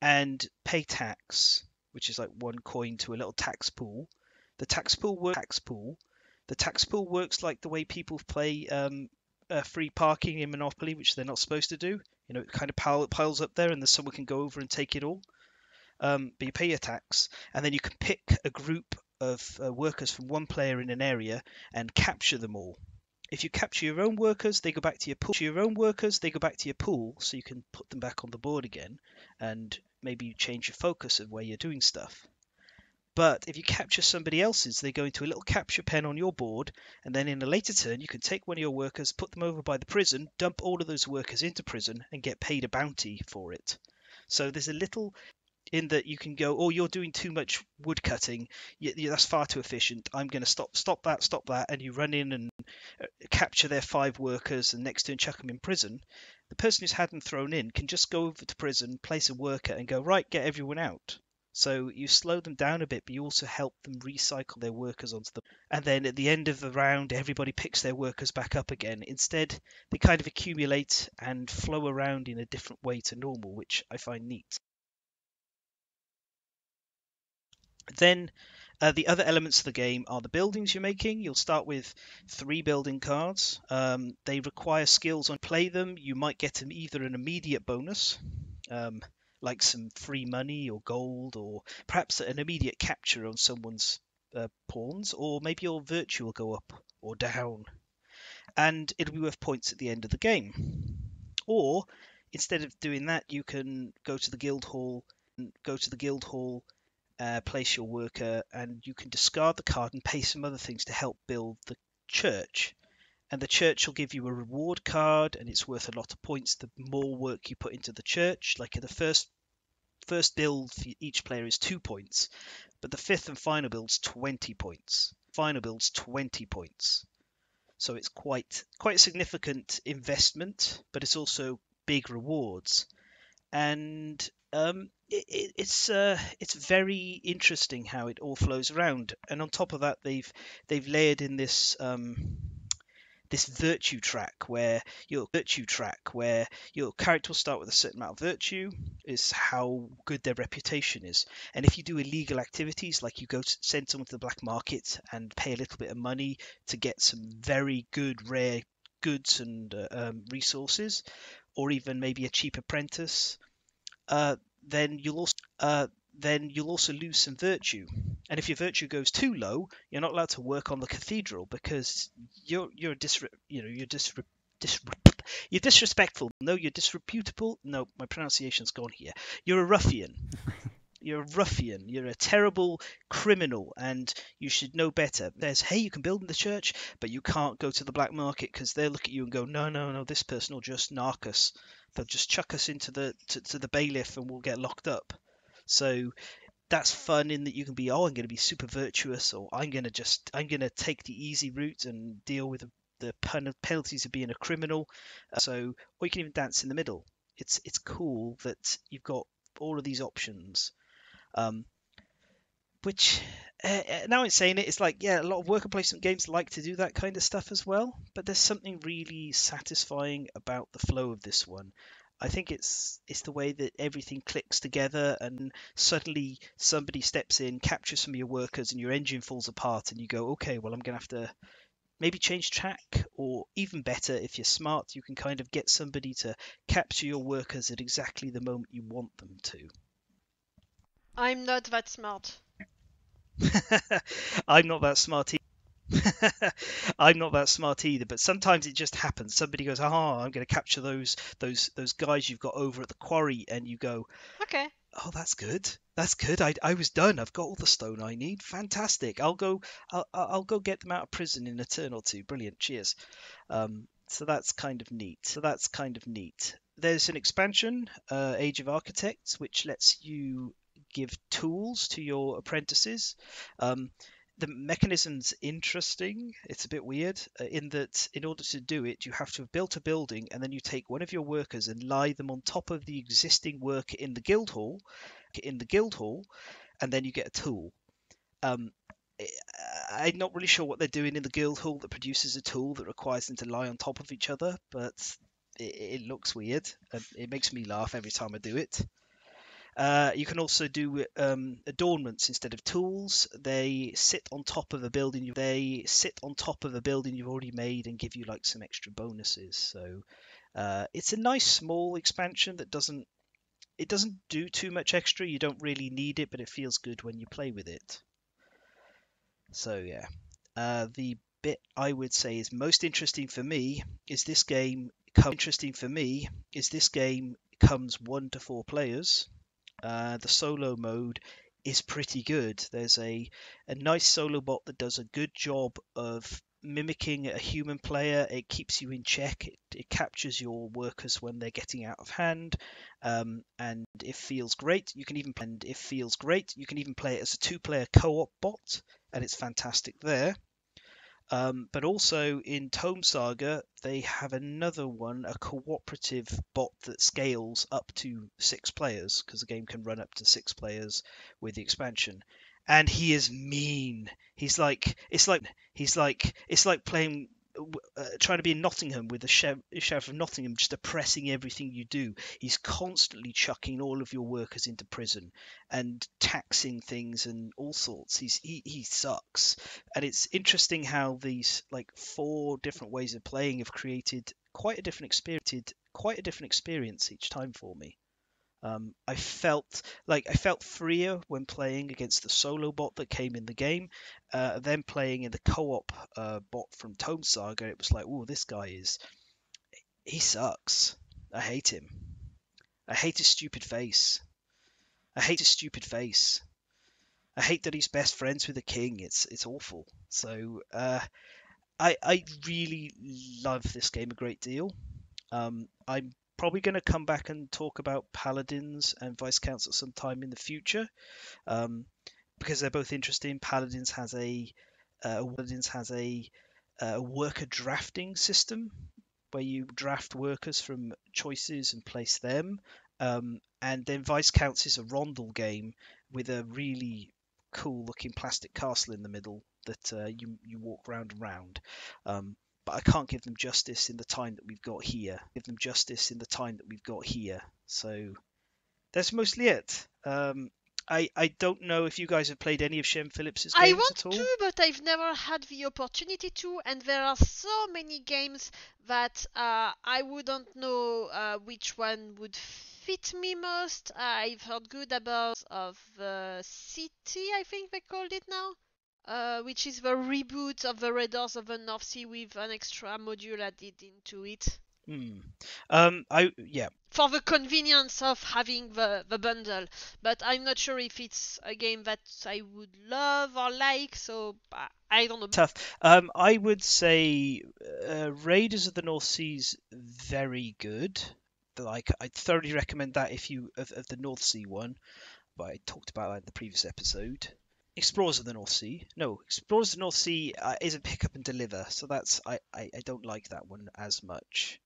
and pay tax, which is like 1 coin to a little tax pool. The tax pool works like the way people play free parking in Monopoly, which they're not supposed to do. You know, it kind of piles up there, and then someone can go over and take it all. But you pay your tax, and then you can pick a group of workers from one player in an area and capture them all. If you capture your own workers, they go back to your pool. So you can put them back on the board again, and maybe you change your focus of where you're doing stuff. But if you capture somebody else's, they go into a little capture pen on your board, and then in a later turn, you can take 1 of your workers, put them over by the prison, dump all of those workers into prison, and get paid a bounty for it. So there's a little in that you can go, oh, you're doing too much wood cutting. That's far too efficient. I'm going to stop that. And you run in and capture their 5 workers, and next turn chuck them in prison. The person who's had them thrown in can just go over to prison, place a worker, and go, right, get everyone out. So you slow them down a bit, but you also help them recycle their workers onto the... And then at the end of the round, everybody picks their workers back up again. Instead, they kind of accumulate and flow around in a different way to normal, which I find neat. Then the other elements of the game are the buildings you're making. You'll start with 3 building cards. They require skills on play them. You might get them either an immediate bonus, like some free money or gold, or perhaps an immediate capture on someone's pawns, or maybe your virtue will go up or down. And it'll be worth points at the end of the game. Or instead of doing that, you can go to the guild hall, place your worker, and you can discard the card and pay some other things to help build the church. And the church will give you a reward card, and it's worth a lot of points the more work you put into the church. Like the first build for each player is 2 points, but the 5th and final build's 20 points. So it's quite a significant investment, but it's also big rewards. And it's very interesting how it all flows around. And on top of that, they've layered in this this virtue track where your character will start with a certain amount of virtue, is how good their reputation is. And if you do illegal activities, like you go to send someone to the black market and pay a little bit of money to get some very good rare goods and resources, or even maybe a cheap apprentice, then you'll also lose some virtue. And if your virtue goes too low, you're not allowed to work on the cathedral, because you're disrespectful. No, you're disreputable. No, my pronunciation's gone here. You're a ruffian. You're a terrible criminal, and you should know better. There's, hey, you can build in the church, but you can't go to the black market, because they'll look at you and go, no, this person will just narc us. They'll just chuck us into the bailiff, and we'll get locked up. So that's fun in that you can be, oh, I'm going to be super virtuous, or I'm going to take the easy route and deal with the penalties of being a criminal. Or you can even dance in the middle. It's cool that you've got all of these options, which now I'm saying it, it's like, yeah, a lot of worker placement games like to do that kind of stuff as well, but there's something really satisfying about the flow of this one. I think it's the way that everything clicks together, and suddenly somebody steps in, captures some of your workers, and your engine falls apart, and you go, okay, well, I'm going to have to maybe change track, or even better, if you're smart, you can kind of get somebody to capture your workers at exactly the moment you want them to. I'm not that smart. I'm not that smart either. I'm not that smart either, but sometimes it just happens. Somebody goes, "Ah, I'm going to capture those guys you've got over at the quarry," and you go, "Okay, oh, that's good. That's good. I was done. I've got all the stone I need. Fantastic. I'll go get them out of prison in a turn or two. Brilliant. Cheers." So that's kind of neat. There's an expansion, Age of Architects, which lets you give tools to your apprentices. The mechanism's interesting. It's a bit weird in that in order to do it, you have to have built a building, and then you take one of your workers and lie them on top of the existing work in the guild hall, and then you get a tool. I'm not really sure what they're doing in the guild hall that produces a tool that requires them to lie on top of each other, but it looks weird. It makes me laugh every time I do it. You can also do adornments instead of tools. They sit on top of a building. You've already made and give you like some extra bonuses. So it's a nice small expansion that doesn't do too much extra. You don't really need it, but it feels good when you play with it. So yeah, the bit I would say is most interesting for me is this game. Comes 1 to 4 players. The solo mode is pretty good. There's a nice solo bot that does a good job of mimicking a human player. It keeps you in check. It captures your workers when they're getting out of hand, and it feels great. You can even play it as a 2-player co-op bot, and it's fantastic there. But also in Tome Saga, they have another one, a cooperative bot that scales up to 6 players, because the game can run up to 6 players with the expansion. And he is mean. It's like playing, trying to be in Nottingham with the Sheriff of Nottingham, just oppressing everything you do. He's constantly chucking all of your workers into prison and taxing things and all sorts. He sucks. And it's interesting how these like 4 different ways of playing have created quite a different experience each time for me. I felt freer when playing against the solo bot that came in the game, then playing in the co-op bot from Tome Saga. It was like, oh, this guy he sucks. I hate him. I hate his stupid face. I hate that he's best friends with the king. It's awful. So I really love this game a great deal. I'm probably going to come back and talk about Paladins and Vice Council sometime in the future, because they're both interesting. Paladins has a worker drafting system where you draft workers from choices and place them, and then Vice Council is a rondel game with a really cool looking plastic castle in the middle that you walk round and round. But I can't give them justice in the time that we've got here. So that's mostly it. I don't know if you guys have played any of Shem Phillips' games at all. I want to, but I've never had the opportunity to. And there are so many games that I wouldn't know which one would fit me most. I've heard good about of City, I think they called it now. Which is the reboot of the Raiders of the North Sea with an extra module added into it. For the convenience of having the bundle, but I'm not sure if it's a game that I would love or like, so I don't know. Tough. I would say Raiders of the North Sea's very good. Like, I'd thoroughly recommend that if you of the North Sea one, but I talked about that in the previous episode. Explorers of the North Sea is a pick up and deliver, so that's I don't like that one as much.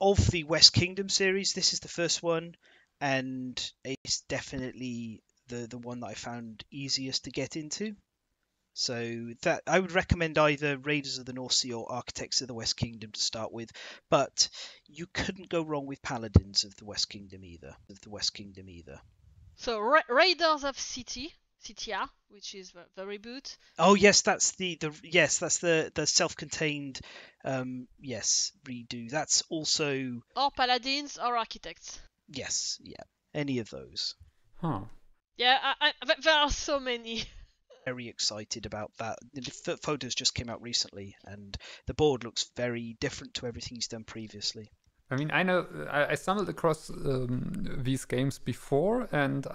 Of the West Kingdom series, this is the first one, and it's definitely the one that I found easiest to get into. So that I would recommend either Raiders of the North Sea or Architects of the West Kingdom to start with, but you couldn't go wrong with Paladins of the West Kingdom either. So Raiders of Scythia, which is the reboot. Oh yes, that's the self-contained redo. That's also or Paladins or Architects. Yes, yeah, any of those. Huh. Yeah, there are so many. Very excited about that. The photos just came out recently, and the board looks very different to everything he's done previously. I mean, I know I stumbled across these games before, and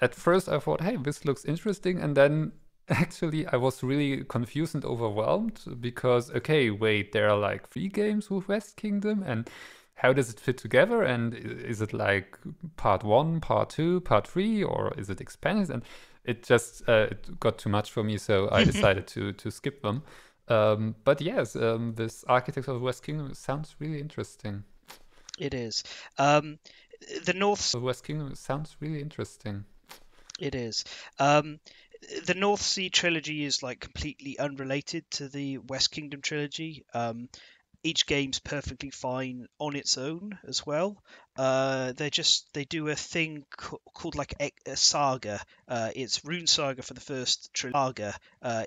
at first I thought, hey, this looks interesting, and then actually I was really confused and overwhelmed because, okay, wait, there are like 3 games with West Kingdom, and how does it fit together? And is it like part 1, part 2, part 3, or is it expanded? And it just it got too much for me, so I decided to skip them. But yes, this Architects of the West Kingdom sounds really interesting. The North Sea trilogy is like completely unrelated to the West Kingdom trilogy. Each game's perfectly fine on its own as well. They do a thing called like a saga. It's Rune Saga for the first trilogy.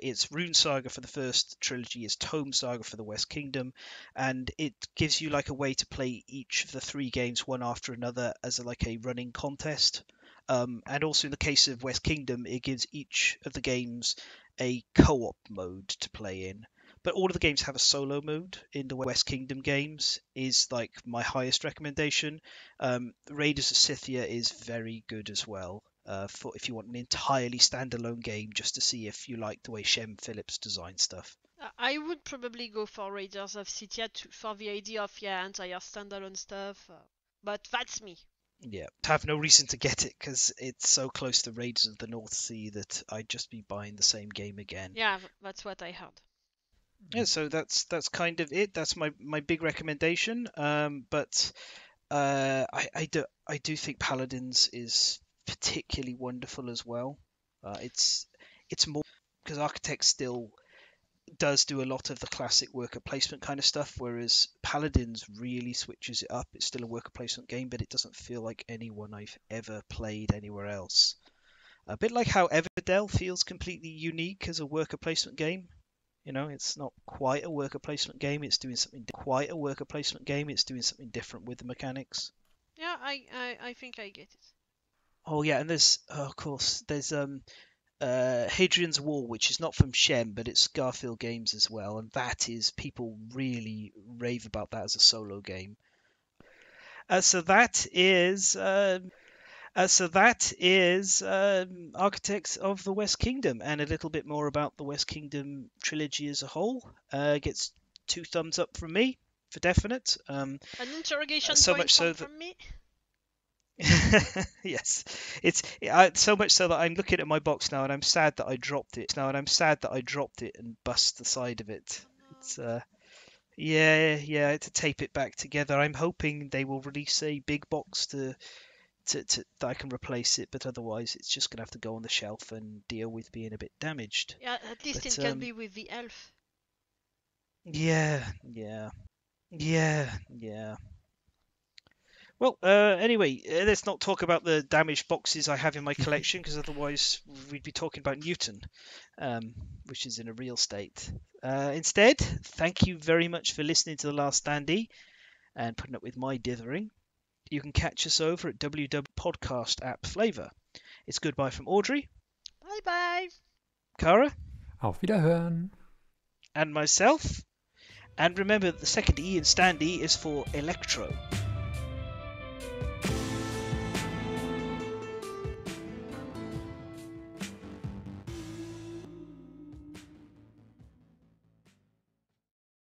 It's Rune Saga for the first trilogy. It's Tome Saga for the West Kingdom, and it gives you like a way to play each of the 3 games one after another as like a running contest. And also in the case of West Kingdom, it gives each of the games a co-op mode to play in. But all of the games have a solo mode. In the West Kingdom games is like my highest recommendation. Raiders of Scythia is very good as well, for if you want an entirely standalone game just to see if you like the way Shem Phillips designed stuff. I would probably go for Raiders of Scythia for the idea of entire standalone stuff. But that's me. Yeah, I have no reason to get it because it's so close to Raiders of the North Sea that I'd just be buying the same game again. Yeah, that's what I heard. Yeah, so that's kind of it. That's my big recommendation. But I do think Paladins is particularly wonderful as well. It's more because Architects still does do a lot of the classic worker placement kind of stuff, whereas Paladins really switches it up. It's still a worker placement game, but it doesn't feel like anyone I've ever played anywhere else. A bit like how Everdell feels completely unique as a worker placement game. You know, it's not quite a worker placement game. It's doing something different with the mechanics. Yeah, I think I get it. Oh yeah, and there's Hadrian's Wall, which is not from Shem, but it's Scarfield Games as well, and that is people really rave about that as a solo game. So that is Architects of the West Kingdom, and a little bit more about the West Kingdom trilogy as a whole. Gets 2 thumbs up from me, for definite. An interrogation point from me. Yes, so much so that I'm looking at my box now, and I'm sad that I dropped it. And bust the side of it. Oh, no. It's yeah, I had to tape it back together. I'm hoping they will release a big box that I can replace it, but otherwise it's just gonna have to go on the shelf and deal with being a bit damaged. Yeah, at least it can be with the elf. Yeah. Well, anyway, let's not talk about the damaged boxes I have in my collection, because otherwise we'd be talking about Newton, which is in a real state. Instead, thank you very much for listening to The Last Standee and putting up with my dithering. You can catch us over at www.podcast app Flavor. It's goodbye from Audrey. Bye-bye. Cara. Auf Wiederhören. And myself. And remember, the second E in Standee is for Electro.